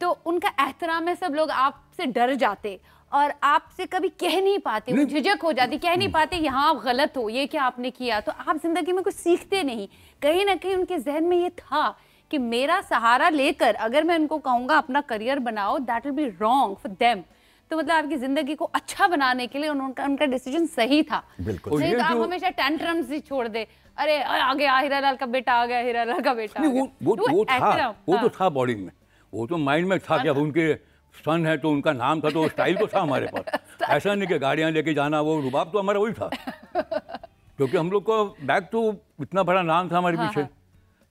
तो उनका एहतराम है, सब लोग आपसे डर जाते और आपसे कभी कह नहीं पाते, झिझक हो जाती, कह नहीं पाते यहाँ आप गलत हो, ये क्या आपने किया। तो आप जिंदगी में कुछ सीखते नहीं। कहीं ना कहीं उनके जहन में ये था कि मेरा सहारा लेकर अगर मैं उनको कहूँगा अपना करियर बनाओ, that will be wrong for them. तो मतलब आपकी जिंदगी को अच्छा बनाने के लिए उनका उनका डिसीजन सही था। बिल्कुल सही। तो आप हमेशा टेंट्रम्स ही छोड़ दे, अरे आ गया हीरालाल का बेटा, आ गया हीरालाल का बेटा। नहीं, वो वो तो वो था, वो तो था बॉडी में, वो तो माइंड में था। जब उनके सन है तो उनका नाम था, तो स्टाइल तो था हमारे पास। ऐसा नहीं कि गाड़ियाँ लेके जाना, वो रुबाब तो हमारा वही था क्योंकि हम लोग का बैग तो इतना बड़ा नाम था हमारे पीछे।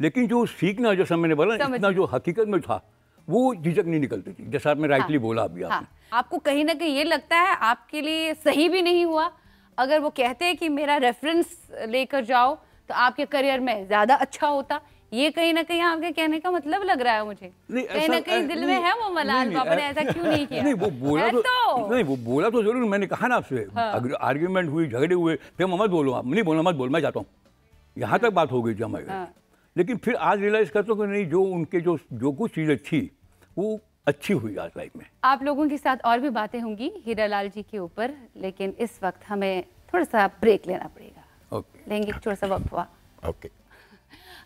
लेकिन जो सीखना, जैसा मैंने बोला, इतना जो हकीकत में था वो झिझक नहीं निकलती थी, जैसा आपने राइटली हाँ, बोला अभी आपने। हाँ, आपको कहीं ना कहीं ये लगता है आपके लिए सही भी नहीं हुआ। अगर वो कहते हैं कि मेरा रेफरेंस लेकर जाओ तो आपके करियर में ज्यादा अच्छा होता, ये कहीं ना कहीं आपके कहने का मतलब लग रहा है मुझे। कहीं ना कहीं दिल में है वो मलाल, पापा ने ऐसा क्यों नहीं किया। नहीं, वो बोला तो नहीं, वो बोला तो जरूर। मैंने कहा ना आपसे, आर्ग्यूमेंट हुई, झगड़े हुए, फिर मत बोलो, आप नहीं बोलो, मत बोलो, मैं जाता हूँ, यहाँ तक बात हो गई थी हमारी। लेकिन फिर आज रियलाइज करते हो कि नहीं, जो उनके जो जो कुछ चीज़ें थी वो अच्छी हुई आज लाइफ में। आप लोगों के साथ और भी बातें होंगी हीरालाल जी के ऊपर, लेकिन इस वक्त हमें थोड़ा सा ब्रेक लेना पड़ेगा। okay. लेंगे छोटा सा वक्फा। Okay okay.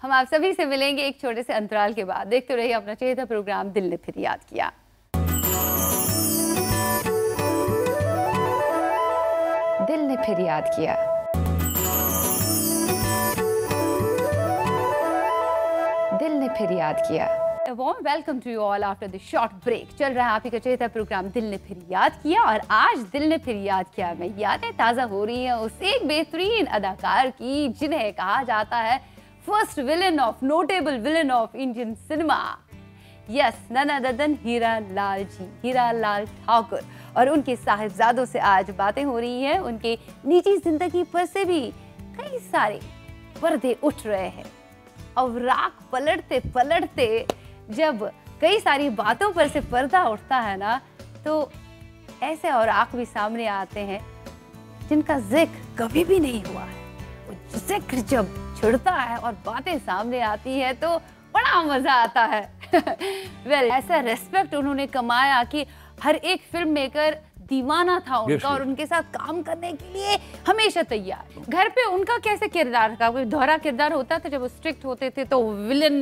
हम आप सभी से मिलेंगे एक छोटे से अंतराल के बाद। देखते रहिए अपना चहेता प्रोग्राम दिल ने फिर याद किया। दिल ने फिर याद किया। दिल ने फिर याद किया। A warm welcome to you all after the short break। चल रहा है आप ही का चहेता प्रोग्राम दिल ने फिर याद किया, और आज दिल ने फिर याद किया में यादें ताज़ा हो रही हैं उस एक बेहतरीन अदाकार की जिन्हें कहा जाता है first villain of notable villain of Indian cinema. Yes, none other than Hiralal ji, Hiralal Thakur. और उनके साहिबजादों से आज बातें हो रही हैं। उनके निजी जिंदगी पर से भी कई सारे पर्दे उठ रहे हैं, और राख पलटते पलटते जब कई सारी बातों पर से पर्दा उठता है ना, तो ऐसे और आँख भी सामने आते हैं जिनका जिक्र कभी भी नहीं हुआ है। वो जिक्र जब छिड़ता है और बातें सामने आती है तो बड़ा मज़ा आता है। वेल, ऐसा रेस्पेक्ट उन्होंने कमाया कि हर एक फिल्म मेकर दीवाना था उनका, और उनके साथ काम करने के लिए हमेशा तैयार। घर पे उनका कैसे किरदार था, कोई दोहरा किरदार होता था? जब वो स्ट्रिक्ट होते थे तो विलन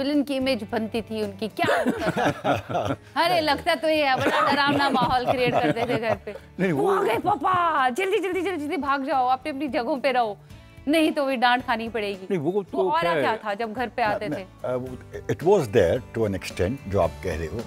विलन की इमेज बनती थी उनकी, क्या अरे लगता तो ये है, बड़ा डरावना माहौल क्रिएट करते थे घर पे। आ गए पापा, जल्दी जल्दी जल्दी जल्दी भाग जाओ, अपनी अपनी जगहों पे रहो, नहीं तो भी डांट खानी पड़ेगी। नहीं, वो तो और क्या था जब घर पे आते थे? It was there to an extent जो आप कह रहे हो,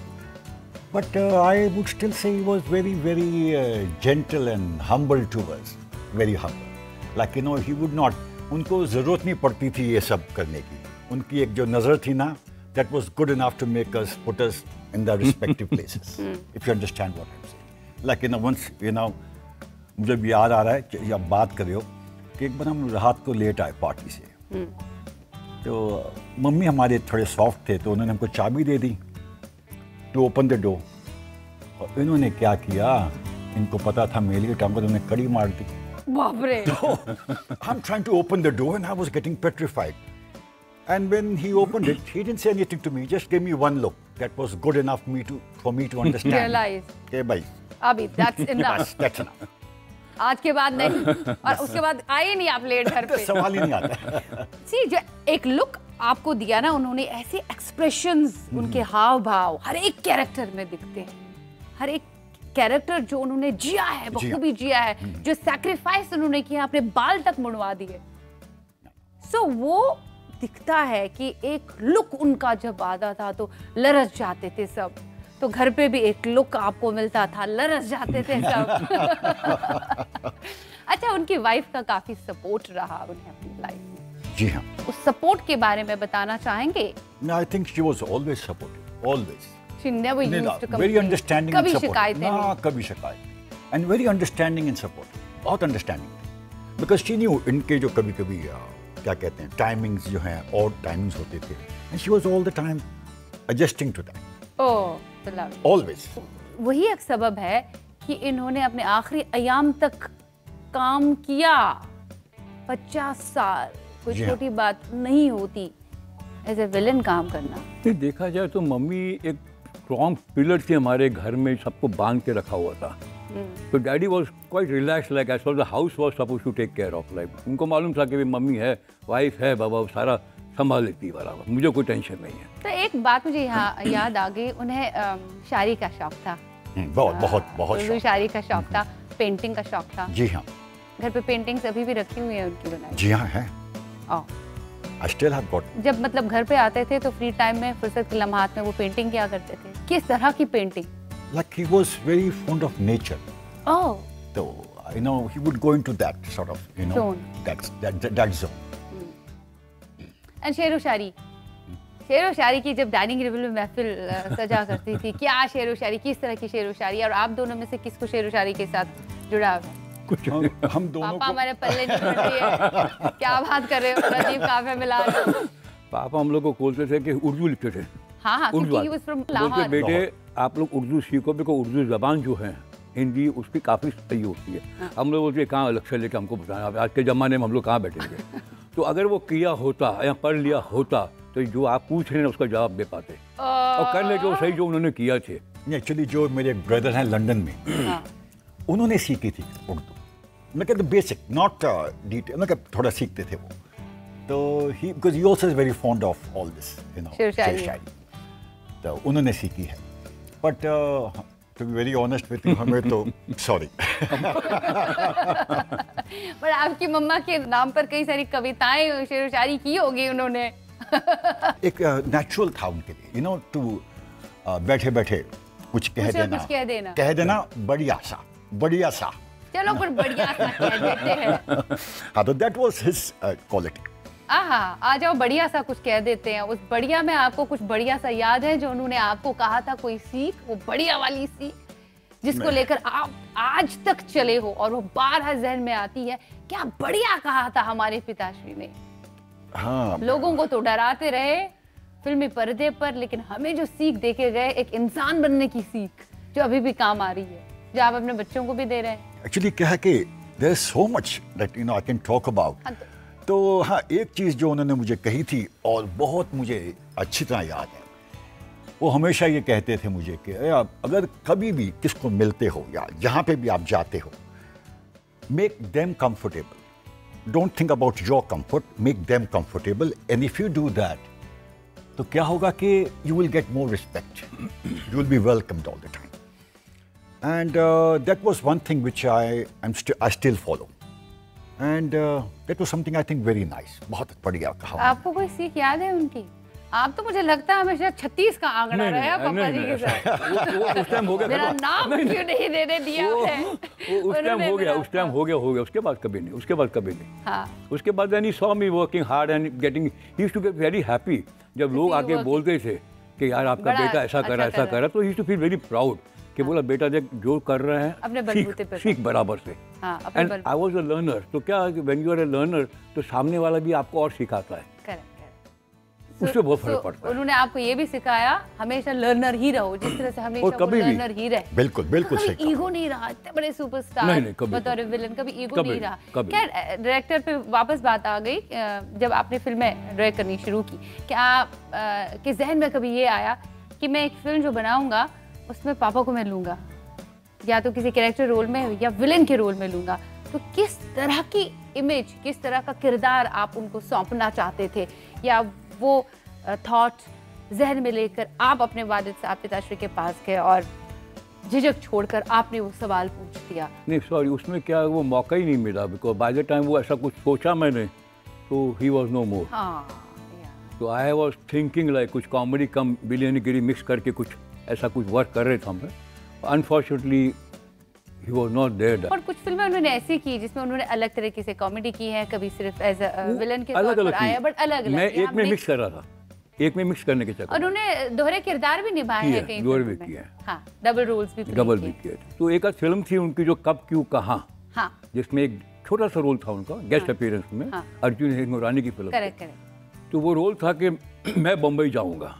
but uh, I would still say he was very, very uh, gentle and humble to us, very humble. Like you know, he would not. उनको ज़रूरत नहीं पड़ती थी ये सब करने की। उनकी एक जो नज़र थी ना, that was good enough to make us put us in the respective places. If you understand what I'm saying. Like you know, once you know, मुझे भी याद आ रहा है जब बात कर रहे हो कि एक बार हम रात को लेट आए पार्टी से, तो मम्मी हमारे थोड़े सॉफ्ट थे, तो उन्होंने हमको चाबी दे दी टू ओपन द डोर। और इन्होंने क्या किया, इनको पता था मेरे लिए टाइम पर, उन्होंने कड़ी मार दी। बाप रे। I am trying to open the door and I was getting petrified. And when he opened it, he didn't say anything to me. He just gave me one look. That was good enough me to for me to understand. Realize. Okay, bye. Abhi, that's enough. Yes, that's enough. आज के बाद नहीं और उसके बाद आए नहीं आप लेट घर पे सवाल ही नहीं आता जी जो एक लुक आपको दिया ना उन्होंने ऐसे एक्सप्रेशंस उनके हाव भाव हर एक कैरेक्टर में दिखते हैं हर एक कैरेक्टर जो उन्होंने जिया है बखूबी जिया है जो सैक्रिफाइस उन्होंने किया अपने बाल तक मुड़वा दिए सो वो दिखता है कि एक लुक उनका जब आता था तो लरस जाते थे सब तो घर पे भी एक लुक आपको मिलता था लरस जाते थे सब अच्छा उनकी वाइफ का काफी सपोर्ट रहा उन्हें अपनी लाइफ में जी हाँ उस सपोर्ट के बारे में बताना चाहेंगे ना I think she was always supportive always she never used to कभी अंडरस्टैंडिंग एंड सपोर्ट ना कभी शिकायत and very understanding and support बहुत अंडरस्टैंडिंग बिकॉज शी न्यू इनके जो कभी कभी क्या कहते हैं टाइमिंग्स जो हैं और टाइमिंग्स होते थे and she was all the time adjusting to that oh Always. वही एक सबब है कि इन्होंने अपने आखिरी आयाम तक काम किया पचास साल कोई छोटी बात नहीं होती एज ए विलन काम करना नहीं देखा जाए तो मम्मी एक स्ट्रॉन्ग पिलर थी हमारे घर में सबको बांध के रखा हुआ था तो daddy was quite relax like I saw the house was supposed to take care of life उनको मालूम था कि मम्मी है वाइफ है बाबा सारा संभाल लेती बराबर मुझे कोई टेंशन नहीं है तो एक बात मुझे यहाँ याद आ गई उन्हें शायरी का शौक था बहुत बहुत बहुत उर्दू शायरी का शौक था पेंटिंग का शौक था जी हाँ घर पे पेंटिंग्स अभी भी रखी हुई है उनकी बनाई जी हाँ है I still have got जब मतलब घर पे आते थे तो फ्री टाइम में फुर्सत के लम्हात में वो पेंटिंग क्या करते थे किस तरह की painting like he was very fond of nature oh so you know he would go into that sort of you know zone. that that that zone शेरो शायरी शेरो शायरी की जब डाइनिंग टेबल में महफिल सजा करती थी क्या शेरो शायरी किस तरह की शेरो शायरी और आप दोनों में से किसको शेरो शायरी के साथ जुड़ा है कुछ हम, हम दोनों पापा को... हमारे पल्ले नहीं पड़ रही है क्या बात कर रहे हो राजीव काफे मिला पापा हम लोग को बोलते थे कि उर्दू लिखते थे हाँ हाँ क्योंकि बेटे आप लोग उर्दू सीखो बिकॉज उर्दू जबान जो है हिंदी उसकी काफ़ी सही होती है हम लोग बोलते हैं कहाँ लक्ष्य लेके हमको बताना आज के ज़माने में हम लोग कहाँ बैठेंगे तो अगर वो किया होता या पढ़ लिया होता तो जो आप पूछ रहे हैं उसका जवाब दे पाते और कर ले जो सही जो उन्होंने किया थे एक्चुअली जो मेरे ब्रदर हैं लंदन में उन्होंने सीखी थी उर्दू मैं कहता बेसिक नॉट डिटेल मैं कहता थोड़ा सीखते थे वो तो ही because he also is very fond of all this you know शायरी तो उन्होंने सीखी है but To be very honest with you, हमें तो sorry. पर आपकी मम्मा के नाम पर कई सारी कविताएं शेर शायरी की होगी उन्होंने एक नेचुरल uh, था उनके लिए you know to uh, बैठे बैठे कुछ कह देना कुछ कह देना कह देना बढ़िया सा बढ़िया सा चलो पर बढ़िया सा कह देते हैं हाँ तो that was his quality आहा आ जाओ बढ़िया सा कुछ कह देते हैं उस बढ़िया में आपको कुछ बढ़िया सा याद है जो उन्होंने आपको कहा था कोई सीख वो बढ़िया वाली सीख जिसको लेकर आप आज तक चले हो और वो बारहा जहन में आती है क्या बढ़िया कहा था हमारे पिताश्री ने हाँ लोगों को तो डराते रहे फिल्मी पर्दे पर लेकिन हमें जो सीख देके गए एक इंसान बनने की सीख जो अभी भी काम आ रही है जो आप अपने बच्चों को भी दे रहे हैं एक्चुअली क्या है कि there is so much that you know I can talk about तो हाँ एक चीज़ जो उन्होंने मुझे कही थी और बहुत मुझे अच्छी तरह याद है वो हमेशा ये कहते थे मुझे कि आप अगर कभी भी किसको मिलते हो या जहाँ पे भी आप जाते हो make them comfortable don't think about your comfort make them comfortable and if you do that तो क्या होगा कि you will get more respect you will be welcomed all the time and that was one thing which I I am I still follow And uh, that was something I think very nice. बहुत बढ़िया कहा। आपको कोई सीख याद है उनकी? आप तो मुझे लगता है हमेशा छत्तीस का आंकड़ा रहा है पापा जी के साथ। उस टाइम हो गया। मेरा नाम क्यों नहीं देने दिया है? उस टाइम हो गया, उस टाइम हो गया, हो गया। उसके बाद कभी नहीं, उसके बाद कभी नहीं। हाँ। उसके बाद then he saw me working hard and getting, he used to get very happy जब लोग आके बोलते थे कि यार आपका बेटा ऐसा करा, ऐसा करा, तो he used to feel very proud. कि बोला बेटा देख जो कर रहे हैं अपने बलबूते पे ठीक बराबर से and I was a learner तो क्या when you are a learner तो सामने वाला भी आपको और सिखाता है करेक्ट उससे बहुत फर्क पड़ता है। उन्होंने आपको ये भी सिखाया हमेशा लर्नर ही रहो, जिस तरह से हमेशा लर्नर ही रहे। बिल्कुल बिल्कुल सही। ईगो नहीं रहा, इतने बड़े सुपरस्टार बतौर विलन कभी ईगो नहीं रहा। क्या डायरेक्टर पे वापस बात आ गई जब आपने फिल्में डायरेक्ट करनी शुरू की, क्या के जहन में कभी ये आया कि मैं एक फिल्म जो बनाऊंगा उसमें पापा को मैं लूंगा, या तो किसी कैरेक्टर रोल में या विलन के रोल में लूंगा, तो किस तरह की इमेज, किस तरह का किरदार आप उनको सौंपना चाहते थे, या वो थॉट जहन में लेकर आप अपने वालिद साहब पिताश्री के पास गए और झिझक छोड़कर आपने वो सवाल पूछ दिया? नहीं सॉरी, उसमें क्या वो मौका ही नहीं मिला, बिकॉज बाय द टाइम वो ऐसा कुछ सोचा मैंने तो ही वॉज नो मोर। तो आई वॉज थिंकिंग लाइक कुछ कॉमेडी कम बिलियनगिरी मिक्स करके कुछ ऐसा कुछ वर्क कर रहे थे हम। Unfortunately He was not dead. और कुछ फिल्में उन्होंने ऐसी की जिसमें उन्होंने अलग तरीके से कॉमेडी की है, कभी सिर्फ एज अ विलन के तौर पर आया, बट अलग अलग मैं एक में मिक्स कर रहा था, एक में मिक्स करने के चक्कर में। और उन्होंने दोहरे किरदार भी निभाए हैं कई फिल्मों में, किए हैं हां, डबल रोल्स भी डबल भी किए। तो एक आध फिल्म थी उनकी जो कब क्यों कहां, हां, जिसमें एक छोटा सा रोल था उनका गेस्ट अपीयरेंस में, अर्जुन हिंगोरानी की फिल्म। Correct correct. तो वो रोल था कि मैं बम्बई जाऊंगा,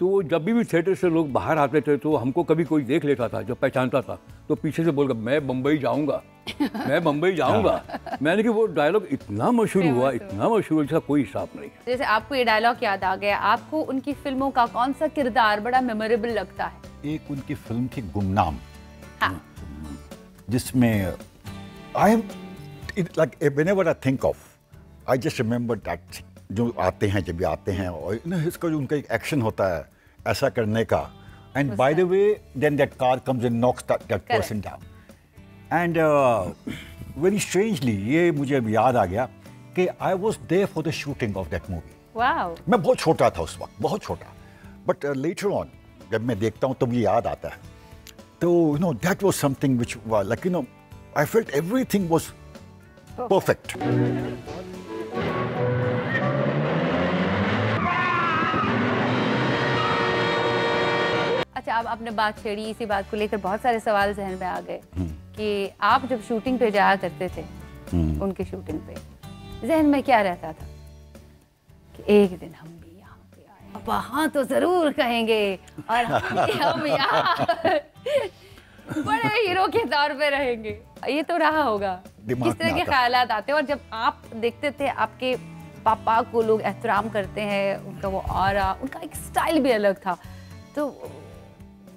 तो जब भी भी थिएटर से लोग बाहर आते थे तो हमको कभी कोई देख लेता था, जब पहचानता था तो पीछे से बोलकर मैं बम्बई जाऊंगा, मैं बम्बई जाऊंगा। मैंने कि वो डायलॉग इतना मशहूर हुआ, इतना मशहूर जिसका कोई हिसाब नहीं है। जैसे आपको ये डायलॉग याद आ गया, आपको उनकी फिल्मों का कौन सा किरदार बड़ा मेमोरेबल लगता है? एक उनकी फिल्म थी गुमनाम, हाँ। जिसमें I am like whenever I think of I just remember that, जो आते हैं जब भी आते हैं और ना इसका जो उनका एक एक्शन होता है ऐसा करने का, and by the way then that car comes and knocks that person down, and very strangely ये मुझे अब याद आ गया कि I was there for the shooting of that movie. Wow. मैं बहुत छोटा था उस वक्त, बहुत छोटा, बट लेटर ऑन जब मैं देखता हूँ तब ये याद आता है। तो you know that was something which like you know I felt everything was perfect. अब आपने बात छेड़ी, इसी बात को लेकर बहुत सारे सवाल जहन में आ गए कि आप जब शूटिंग पे जाया करते थे, उनके शूटिंग पे जहन में क्या रहता था कि एक दिन हम भी यहाँ पे आए, वहाँ तो जरूर कहेंगे, और हम यहाँ बड़े हीरो के तौर पे रहेंगे। ये तो रहा होगा, किस तरह के ख्यालात आते हैं? और जब आप देखते थे आपके पापा को लोग एहतराम करते हैं, उनका वो ऑरा, उनका एक स्टाइल भी अलग था, तो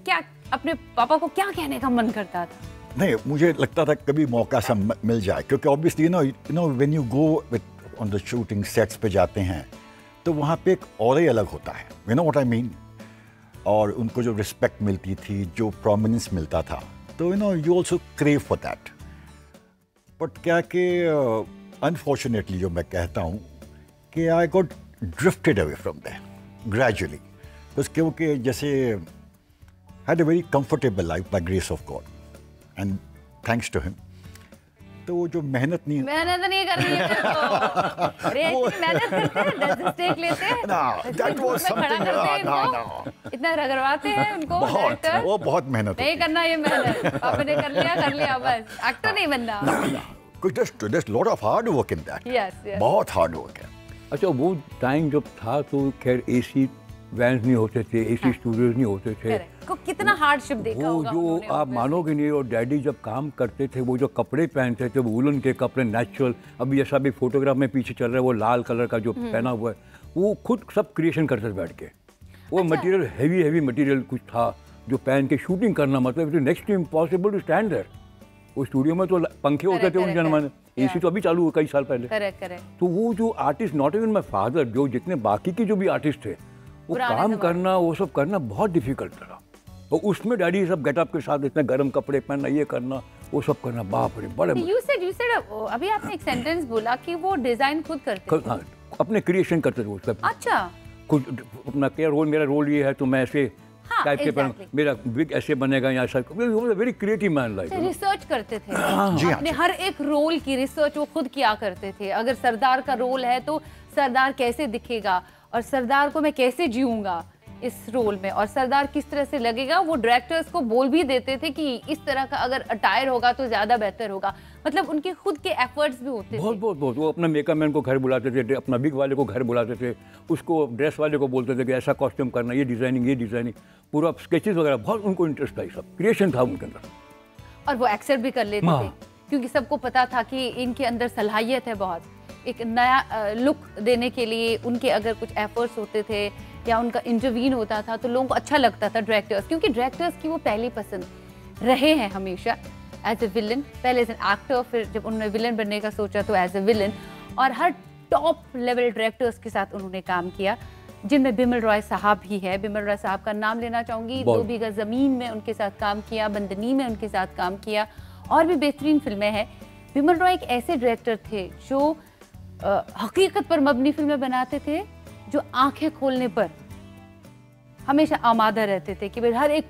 क्या अपने पापा को क्या कहने का मन करता था? नहीं, मुझे लगता था कभी मौका सा मिल जाए, क्योंकि obviously you know you know when you go on the shooting sets पे जाते हैं तो वहाँ पे एक और ही अलग होता है, you know what I mean. और उनको जो रिस्पेक्ट मिलती थी, जो प्रोमिनेंस मिलता था, तो you know you also crave for that. But क्या कि अनफॉर्चुनेटली जो मैं कहता हूँ कि I got drifted away from that gradually, क्योंकि जैसे had a very comfortable life by grace of God and thanks to him. तो वो जो मेहनत नहीं मेहनत नहीं कर रही है तो अरे मेहनत करते हैं, दस स्टेक लेते हैं ना, that was something ना ना इतना रगड़वाते हैं उनको डायरेक्टर, वो बहुत मेहनत नहीं करना, ये मेहनत आपने कर लिया कर लिया बस, एक्टर नहीं बनना ना ना, just just lot of hard work in that, yes yes बहुत hard work है। अच्छा, वो टाइम जब था तो खैर एसी वैंस नहीं होते थे, एसी स्टूडियोज नहीं होते थे, को कितना हार्डशिप देखा होगा वो, जो आप मानोगे नहीं। और डैडी जब काम करते थे वो जो कपड़े पहनते थे वो वूलन के कपड़े, नेचुरल, अभी जैसा भी फोटोग्राफ में पीछे चल रहा है वो लाल कलर का जो पहना हुआ है, वो खुद सब क्रिएशन करते थे बैठ के। वो मटेरियल हैवी हैवी मटेरियल कुछ था जो पहन के शूटिंग करना, मतलब next to impossible to stand there. वो स्टूडियो में तो पंखे होते थे उन जमाने, एसी तो अभी चालू हुआ कई साल पहले। तो वो जो artist, not even my father, जो जितने बाकी के जो भी आर्टिस्ट थे वो काम करना, वो सब करना बहुत डिफिकल्ट था। और उसमें डैडी सब गेटअप के साथ इतने गर्म कपड़े पहनना, ये करना, वो सब करना, बाप रे बड़े। यू सेड यू सेड अभी आपने एक सेंटेंस बोला कि वो डिजाइन खुद करते थे। हाँ, अपने क्रिएशन करते थे वो सब। अच्छा, खुद अपना क्या रोल, मेरा रोल ये है तो मैं ऐसे टाइप के पहन, मेरा विग ऐसे बनेगा या ऐसा, very creative man like. Research करते थे अपने हर एक रोल की, रिसर्च वो खुद किया करते थे। अगर सरदार का रोल है तो सरदार कैसे दिखेगा और सरदार को मैं कैसे जीऊँगा, इस रोल में और सरदार किस तरह से लगेगा, वो डायरेक्टर्स को बोल भी देते थे कि इस तरह का अगर अटायर होगा तो ज़्यादा बेहतर होगा। मतलब उनके खुद के एफर्ट्स भी होते बहुत, थे बहुत बहुत वो अपना मेकअप मैन को घर बुलाते थे, अपना बिग वाले को घर बुलाते थे, उसको ड्रेस वाले को बोलते थे कि ऐसा कॉस्ट्यूम करना, ये डिज़ाइनिंग ये डिज़ाइनिंग पूरा स्केचेस वगैरह बहुत उनको इंटरेस्ट था, सब क्रिएशन था उनके अंदर और वो एक्सेप्ट भी कर लेते थे क्योंकि सबको पता था कि इनके अंदर सलाहियत है। बहुत एक नया लुक देने के लिए उनके अगर कुछ एफर्ट्स होते थे या उनका इंटरवीन होता था तो लोगों को अच्छा लगता था डायरेक्टर्स, क्योंकि डायरेक्टर्स की वो पहली पसंद रहे हैं हमेशा एज ए विलन, पहले एज एन एक्टर, फिर जब उन्होंने विलन बनने का सोचा तो एज ए विलन, और हर टॉप लेवल डायरेक्टर्स के साथ उन्होंने काम किया जिनमें बिमल रॉय साहब भी है। बिमल रॉय साहब का नाम लेना चाहूँगी, दो बीघा ज़मीन में उनके साथ काम किया, बंदनी में उनके साथ काम किया और भी बेहतरीन फिल्में हैं। बिमल रॉय एक ऐसे डायरेक्टर थे जो आ, हकीकत पर मबनी फिल्में बनाते थे, जो आंखें खोलने पर हमेशा आमादा रहते थे कि भाई हर एक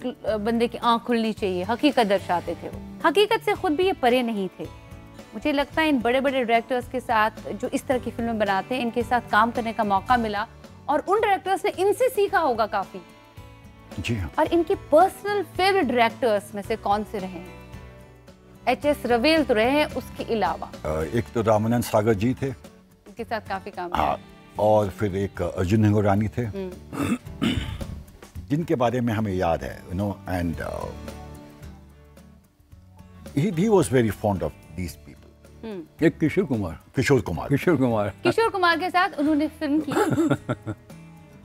बंदे की आंख खुलनी चाहिए, हकीकत दर्शाते थे वो। हकीकत से खुद भी ये परे नहीं थे। मुझे लगता है इन बड़े बड़े डायरेक्टर्स के साथ जो इस तरह की फिल्में बनाते हैं, इनके साथ काम करने का मौका मिला और उन डायरेक्टर्स ने इनसे सीखा होगा काफ़ी। जी हाँ। और इनके पर्सनल फेवरेट डायरेक्टर्स में से कौन से रहे हैं? एच एस रवेल तो रहे हैं, उसके अलावा एक तो रामानंद सागर जी थे, उनके साथ काफी काम किया, और फिर एक अर्जुन हिंगोरानी थे जिनके बारे में हमें याद है, you know, and he was very fond of these people. एक किशोर कुमार किशोर कुमार किशोर कुमार किशोर कुमार के साथ उन्होंने फिल्म की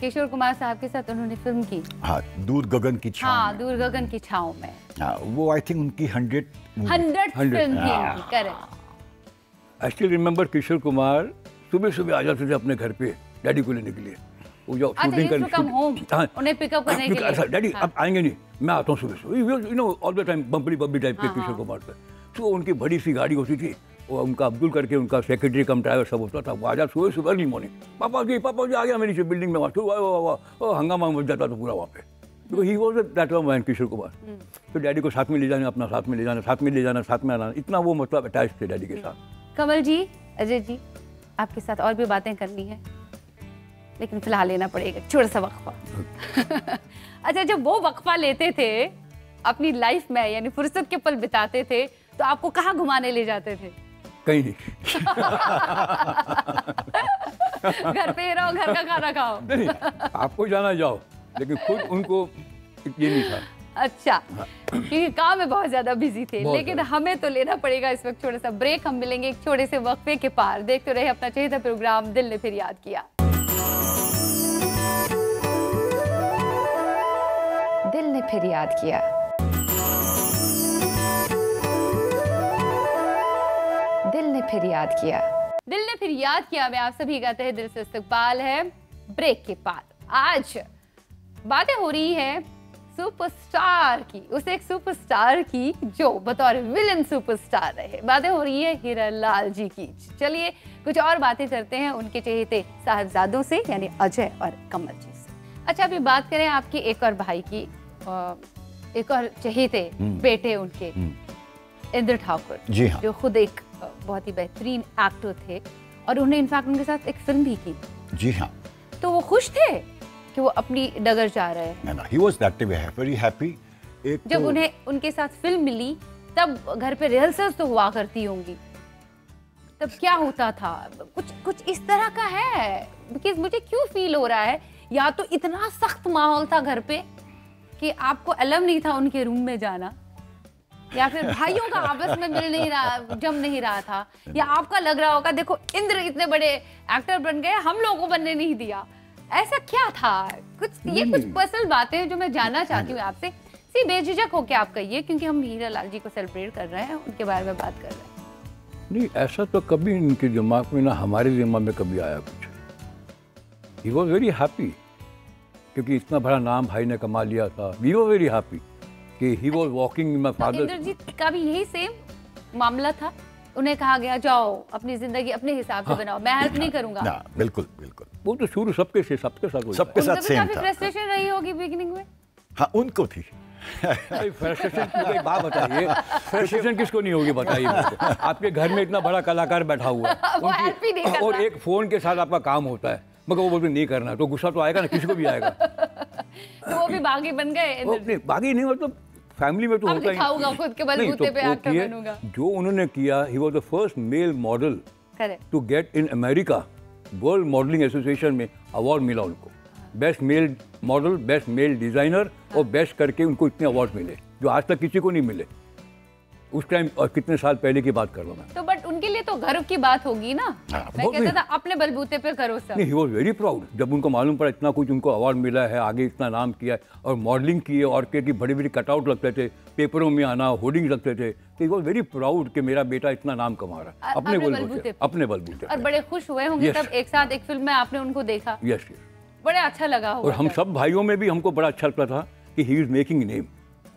किशोर कुमार साहब के साथ उन्होंने फिल्म की, हाँ, दूर गगन की छाँव। हाँ, दूर गगन की छाँव में। हाँ, वो आई थिंक उनकी हंड्रेड हंड्रेड फिल्म थी, correct. Actually remember Kishore Kumar सुबह सुबह आ जाते थे अपने घर पे डैडी को लेने के लिए, वो जो शूटिंग करने कम होम उन्हें पिकअप करने के लिए, डैडी अब आएंगे नहीं, मैं आता हूँ सुबह सुबह, you know, all the time बम्पली बब्बी टाइप के किशोर कुमार पे। तो उनकी बड़ी सी गाड़ी होती थी, वो उनका अब्दुल करके उनका सेक्रेटरी कम ड्राइवर सब होता था, वो आ जाता सुबह सुबह अर्ली मॉर्निंग, पापा जी पापा जी आ गया मेरी बिल्डिंग में, वाह हंगामा मच जाता था पूरा वहाँ पे। तो he was that man Kishore Kumar. तो डैडी को साथ में ले जाना, अपना साथ में ले जाना, साथ में ले जाना, साथ में आना, इतना वो मतलब अटैच थे डैडी के साथ। कमल जी, अजय जी, आपके साथ और भी बातें करनी है लेकिन फिलहाल लेना पड़ेगा छोटा सा वक्फा। अच्छा, जब वो वक्फा लेते थे अपनी लाइफ में, यानी फुर्सत के पल बिताते थे, तो आपको कहाँ घुमाने ले जाते थे? कहीं नहीं। घर पे रहो, घर का खाना खाओ। नहीं, आपको जाना जाओ, लेकिन खुद उनको ये नहीं था। अच्छा, क्योंकि काम में बहुत ज्यादा बिजी थे। लेकिन हमें तो लेना पड़ेगा इस वक्त छोटा सा ब्रेक। हम मिलेंगे एक छोटे से वक्फे के पार। देखते रहे अपना चहेता प्रोग्राम दिल ने फिर याद किया। दिल ने फिर याद किया। दिल ने फिर याद किया। दिल ने फिर याद किया मैं आप सभी का तहे दिल से इस्तकबाल है। ब्रेक के बाद आज बातें हो रही है सुपरस्टार की, उस एक सुपरस्टार की जो बतौर विलन सुपरस्टार रहे। बातें हो रही है हीरालाल जी की। चलिए कुछ और बातें करते हैं उनके चहेते साहबजादों से, यानी अजय और कमल जी से। अच्छा, अभी बात करें आपके एक और भाई की, एक और चहेते बेटे उनके, इंद्र ठाकुर। जी हाँ। जो खुद एक बहुत ही बेहतरीन एक्टर थे और उन्हें इनफैक्ट उनके साथ एक फिल्म भी की। जी हाँ। तो वो खुश थे कि वो अपनी डगर जा रहे हैं? ना, he was that way, very happy। एक जब तो... उन्हें उनके साथ फिल्म मिली तब घर पे रिहर्सल्स तो हुआ करती होंगी, तब क्या होता था? कुछ कुछ इस तरह का है, बिकॉज मुझे क्यों फील हो रहा है या तो इतना सख्त माहौल था घर पे कि आपको अलाउ नहीं था उनके रूम में जाना, या फिर भाइयों का आपस में मिल नहीं रहा, जम नहीं रहा था, या आपका लग रहा होगा देखो इंद्र इतने बड़े एक्टर बन गए, हम लोगों को बनने नहीं दिया। ऐसा क्या था? कुछ ये कुछ पर्सनल बातें हैं जो मैं जानना चाहती हूँ आपसे। सी बेझिझक होकर आप कहिए, क्योंकि हम हीरालाल जी को सेलिब्रेट कर रहे हैं, उनके बारे में बात कर रहे हैं। नहीं, ऐसा तो कभी इनके दिमाग में ना हमारे दिमाग में कभी आया कुछ। ही वॉज वेरी हैप्पी क्योंकि इतना बड़ा नाम भाई ने कमा लिया था। वी वॉज वेरी हैप्पी कि he was walking my father. Indra ji का भी यही सेम मामला था, उन्हें कहा गया जाओ अपनी जिंदगी अपने हिसाब से बनाओ, मैं हेल्प नहीं करूंगा। ना, बिल्कुल बिल्कुल, वो तो शुरू सबके से सबके साथ सबके साथ सेम था। काफी फ्रस्ट्रेशन रही होगी बिगिनिंग में? हां, उनको थी। फ्रस्ट्रेशन की बात बताइए, फ्रस्ट्रेशन किसको नहीं होगी बताइए? आपके घर में इतना बड़ा कलाकार बैठा हुआ है और एक फोन के साथ आपका काम होता है, मगर वो बोलते नहीं करना, तो गुस्सा तो आएगा ना, किसी को भी आएगा। तो वो भी बागी बन गए? नहीं, बागी नहीं, मतलब फैमिली में तो होता ही, खुद के बलबूते पे एक्टर बनूंगा। जो उन्होंने किया, he was the first male model to get in America, world modelling association में अवार्ड मिला उनको, best male model, best male designer और बेस्ट करके उनको इतने अवार्ड मिले जो आज तक किसी को नहीं मिले उस टाइम। और कितने साल पहले की बात कर रहा हूँ मैं तो, बट उनके लिए तो गर्व की बात होगी ना। हाँ, मैं कहता था अपने बलबूते पे करो सब। नहीं, ही वाज वेरी प्राउड जब उनको मालूम पड़ा इतना कुछ उनको अवार्ड मिला है, आगे इतना नाम किया है और मॉडलिंग की है और के बड़े बड़े कटआउट लगते थे पेपरों में, आना होर्डिंग लगते थे, तो ही वाज वेरी प्राउड कि मेरा बेटा इतना नाम कमा रहा है अपने बलबूते, अपने बलबूते। और बड़े खुश हुए होंगे तब एक साथ एक फिल्म में आपने उनको देखा? यस, बड़ा अच्छा लगा होगा। और हम सब भाइयों में भी हमको बड़ा अच्छा लगता था कि ही इज मेकिंग नेम।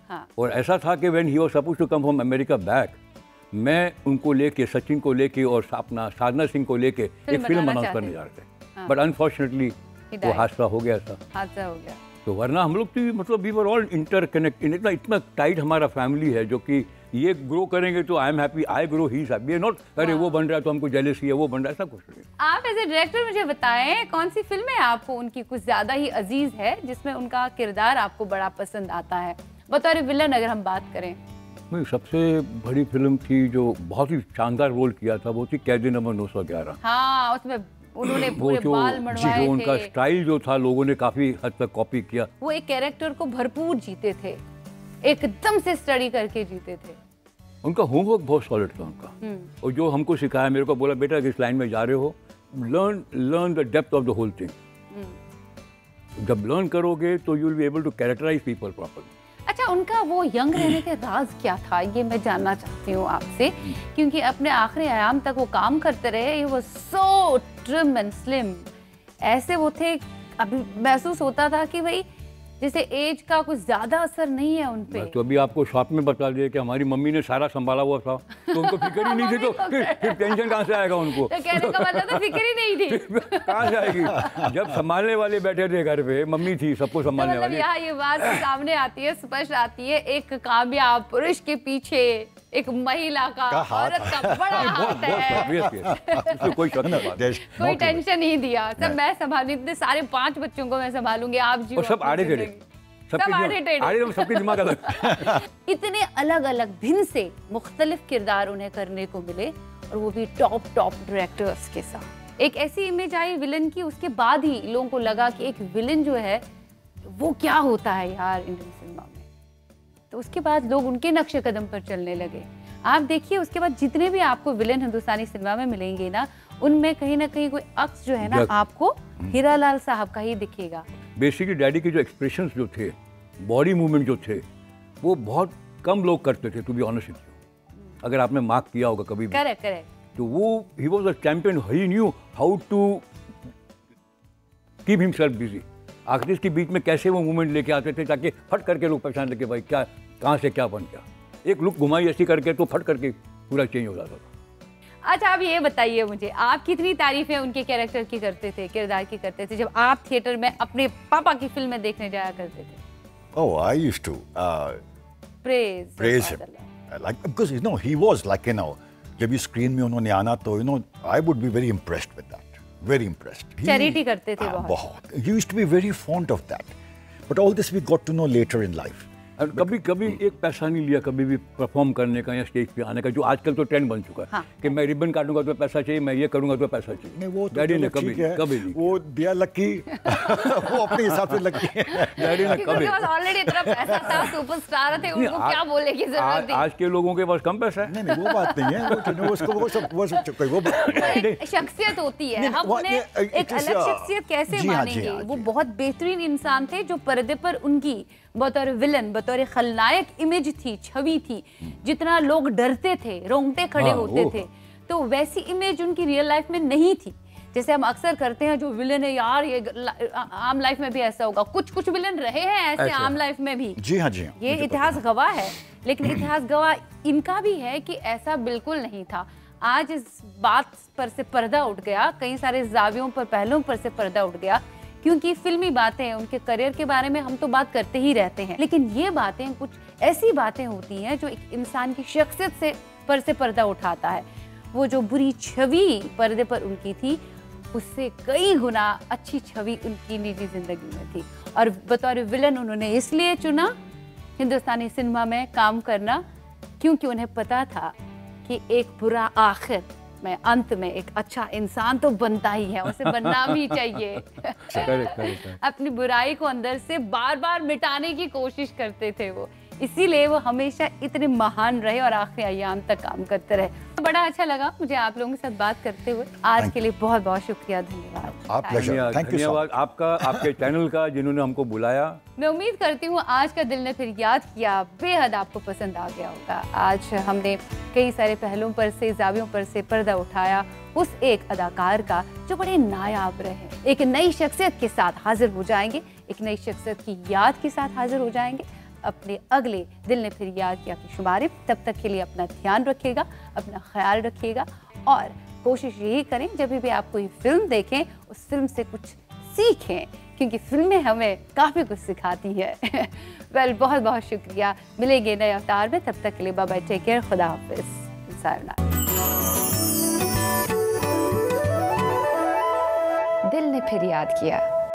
हाँ। और ऐसा था कि when he was supposed to come from America back, मैं उनको लेके, सचिन को लेके और अपना साधना सिंह को लेके एक फिल्म बनाना करने जा रहे थे, बट अनफॉर्चुनेटली वो हादसा हो गया। ऐसा हादसा हो गया तो वरना हम लोग तो मतलब वी वर ऑल इंटरकनेक्टेड, इतना इतना टाइट हमारा फैमिली है जो कि ये ग्रो करेंगे तो I am happy, I grow he is happy, not अरे वो बन रहा है तो हमको जेलसी है, वो बन रहा है, ऐसा कुछ नहीं। आप एज ए डायरेक्टर मुझे बताएं कौन सी फिल्म है आपको उनकी कुछ ज्यादा ही अजीज है जिसमें उनका किरदार आपको बड़ा पसंद आता है, बतौर विलन अगर हम बात करें? मेरी सबसे बड़ी फिल्म थी जो बहुत ही शानदार रोल किया था, वो थी कैदी नंबर नौ सौ ग्यारह। हाँ, उसमें उन्होंने पूरे बाल मड़वाए थे, उनका स्टाइल जो था लोगों ने काफी हद तक कॉपी किया। वो एक कैरेक्टर को भरपूर जीते थे, एकदम से स्टडी करके जीते थे, उनका होमवर्क बहुत सॉलिड था उनका। और जो हमको सिखाया, मेरे को बोला बेटा इस लाइन में जा रहे हो, learn learn the depth of the whole thing, जब लर्न करोगे तो you will be able to characterise people properly. अच्छा, उनका वो यंग रहने के राज क्या था, ये मैं जानना चाहती हूँ आपसे, क्योंकि अपने आखिरी आयाम तक वो काम करते रहे। वो सो ट्रिम एंड स्लिम, ऐसे वो थे, अभी महसूस होता था कि भाई जैसे एज का कुछ ज्यादा असर नहीं है उन पे। तो अभी आपको शॉर्ट में बता दिया कि हमारी मम्मी ने सारा संभाला हुआ था, तो उनको फिक्र ही नहीं थी, तो फिर टेंशन कहाँ से आएगा उनको, तो कहने का मतलब तो फिक्र ही नहीं थी कहाँ जाएगी, जब संभालने वाले बैठे थे घर पे, मम्मी थी सबको संभालने तो वाली। यहाँ ये बात सामने आती है, स्पष्ट आती है, एक कामयाब पुरुष के पीछे एक महिला का, औरत का बड़ा हाथ है। कोई कोई टेंशन नहीं दिया, सब मैं संभालूंगी, इतने सारे पांच बच्चों को मैं संभालूंगी, आप जी सब आड़े टेढ़े, सब आड़े टेढ़े, सबके दिमाग अलग। इतने अलग अलग भिन्न से मुख्तलिफ किरदार उन्हें करने को मिले, और वो भी टॉप टॉप डायरेक्टर्स के साथ। एक ऐसी इमेज आई विलन की, उसके बाद ही लोगों को लगा कि एक विलन जो है वो क्या होता है यार इंडियन सिनेमा में, तो उसके बाद लोग उनके नक्शे कदम पर चलने लगे। आप देखिए उसके बाद जितने भी आपको विलन हिंदुस्तानी सिनेमा में मिलेंगे ना, उनमें कहीं ना कहीं कोई अक्स जो है ना आपको हीरालाल साहब का ही दिखेगा। बेसिकली डैडी के जो एक्सप्रेशंस जो थे, बॉडी मूवमेंट जो थे, वो बहुत कम लोग करते थे to be honest with you. अगर आपने मार्क किया होगा कभी भी, करेक्ट करेक्ट, तो वो he was a champion, he knew how to keep himself busy. Artist के बीच में कैसे वो मूवमेंट लेके आते थे ताकि फट करके लोग पहचान लेके भाई क्या कहाँ से क्या बन गया, एक लुक घुमाई ऐसी करके तो फट करके पूरा चेंज हो जाता था। अच्छा, आप ये बताइए मुझे, आप कितनी तारीफें उनके कैरेक्टर की करते थे, किरदार की करते थे जब आप थिएटर में अपने पापा की फिल्में देखने जाया करते थे? Oh, I used to uh, praise praise him. Like, because you know he was like you know, जब ये स्क्रीन में उन्होंने आना तो you know I would be very impressed with that, very impressed. Charity करते थे बहुत. बहुत. He used to be very fond of that, but all this we got to know later in life. और कभी कभी एक पैसा नहीं लिया कभी भी परफॉर्म करने का या स्टेज पे आने का, जो आजकल तो ट्रेंड बन चुका है। हाँ। कि मैं रिबन काटूंगा तो पैसा चाहिए, मैं ये करूंगा तो पैसा चाहिए। नहीं, वो तो डैडी ने कभी कभी नहीं, वो दिया लकी वो अपने हिसाब से लकी है डैडी ने कभी। ऑलरेडी इतना पैसा था, सुपरस्टार थे, उनको क्या बोलने की जरूरत थी। आज के लोगों के पास कम पैसा है। नहीं नहीं, वो बात नहीं है, उसको वो सब वो सब कोई वो शख्सियत होती है, हम उन्हें एक अलग शख्सियत कैसे मानेंगे। वो बहुत बेहतरीन इंसान थे जो पर्दे पर उनकी बतौर विलन, बतौर खलनायक इमेज थी, छवि थी, जितना लोग डरते थे, रोंगटे खड़े होते थे, तो वैसी इमेज उनकी रियल लाइफ में नहीं थी जैसे हम अक्सर करते हैं जो विलन है यार ये आम लाइफ में भी ऐसा होगा। कुछ कुछ विलन रहे हैं ऐसे आम लाइफ में भी। जी हाँ जी हाँ, ये इतिहास गवाह है, लेकिन इतिहास गवाह इनका भी है कि ऐसा बिल्कुल नहीं था। आज इस बात पर से पर्दा उठ गया, कई सारे जावियों पर, पहलुओं पर से पर्दा उठ गया, क्योंकि फिल्मी बातें, उनके करियर के बारे में हम तो बात करते ही रहते हैं, लेकिन ये बातें, कुछ ऐसी बातें होती हैं जो एक इंसान की शख्सियत से पर से पर्दा उठाता है। वो जो बुरी छवि पर्दे पर उनकी थी, उससे कई गुना अच्छी छवि उनकी निजी जिंदगी में थी। और बतौर विलन उन्होंने इसलिए चुना हिंदुस्तानी सिनेमा में काम करना क्योंकि उन्हें पता था कि एक बुरा आखिर में, अंत में एक अच्छा इंसान तो बनता ही है, उसे बनना भी चाहिए। अपनी बुराई को अंदर से बार बार मिटाने की कोशिश करते थे वो, इसीलिए वो हमेशा इतने महान रहे और आखिरी अयाम तक काम करते रहे। तो बड़ा अच्छा लगा मुझे आप लोगों के साथ बात करते हुए। आज के लिए बहुत बहुत शुक्रिया, धन्यवाद। थैंक यू आपका, आपके चैनल का, जिन्होंने हमको बुलाया। मैं उम्मीद करती हूँ आज का दिल ने फिर याद किया बेहद आपको पसंद आ गया होगा। आज हमने कई सारे पहलुओं पर से, जावियों पर से पर्दा उठाया उस एक अदाकार का जो बड़े नायाब रहे। एक नई शख्सियत के साथ हाजिर हो जाएंगे, एक नई शख्सियत की याद के साथ हाजिर हो जाएंगे अपने अगले दिल ने फिर याद किया के शुमारे। तब तक के लिए अपना ध्यान रखिएगा, अपना ख्याल रखिएगा और कोशिश यही करें जब भी आप कोई फिल्म देखें उस फिल्म से कुछ सीखें, क्योंकि फिल्में हमें काफ़ी कुछ सिखाती है। वेल well, बहुत बहुत शुक्रिया। मिलेंगे नए अवतार में, तब तक के लिए बाय बाय, टेक केयर, खुदा हाफिज़। दिल ने फिर याद किया।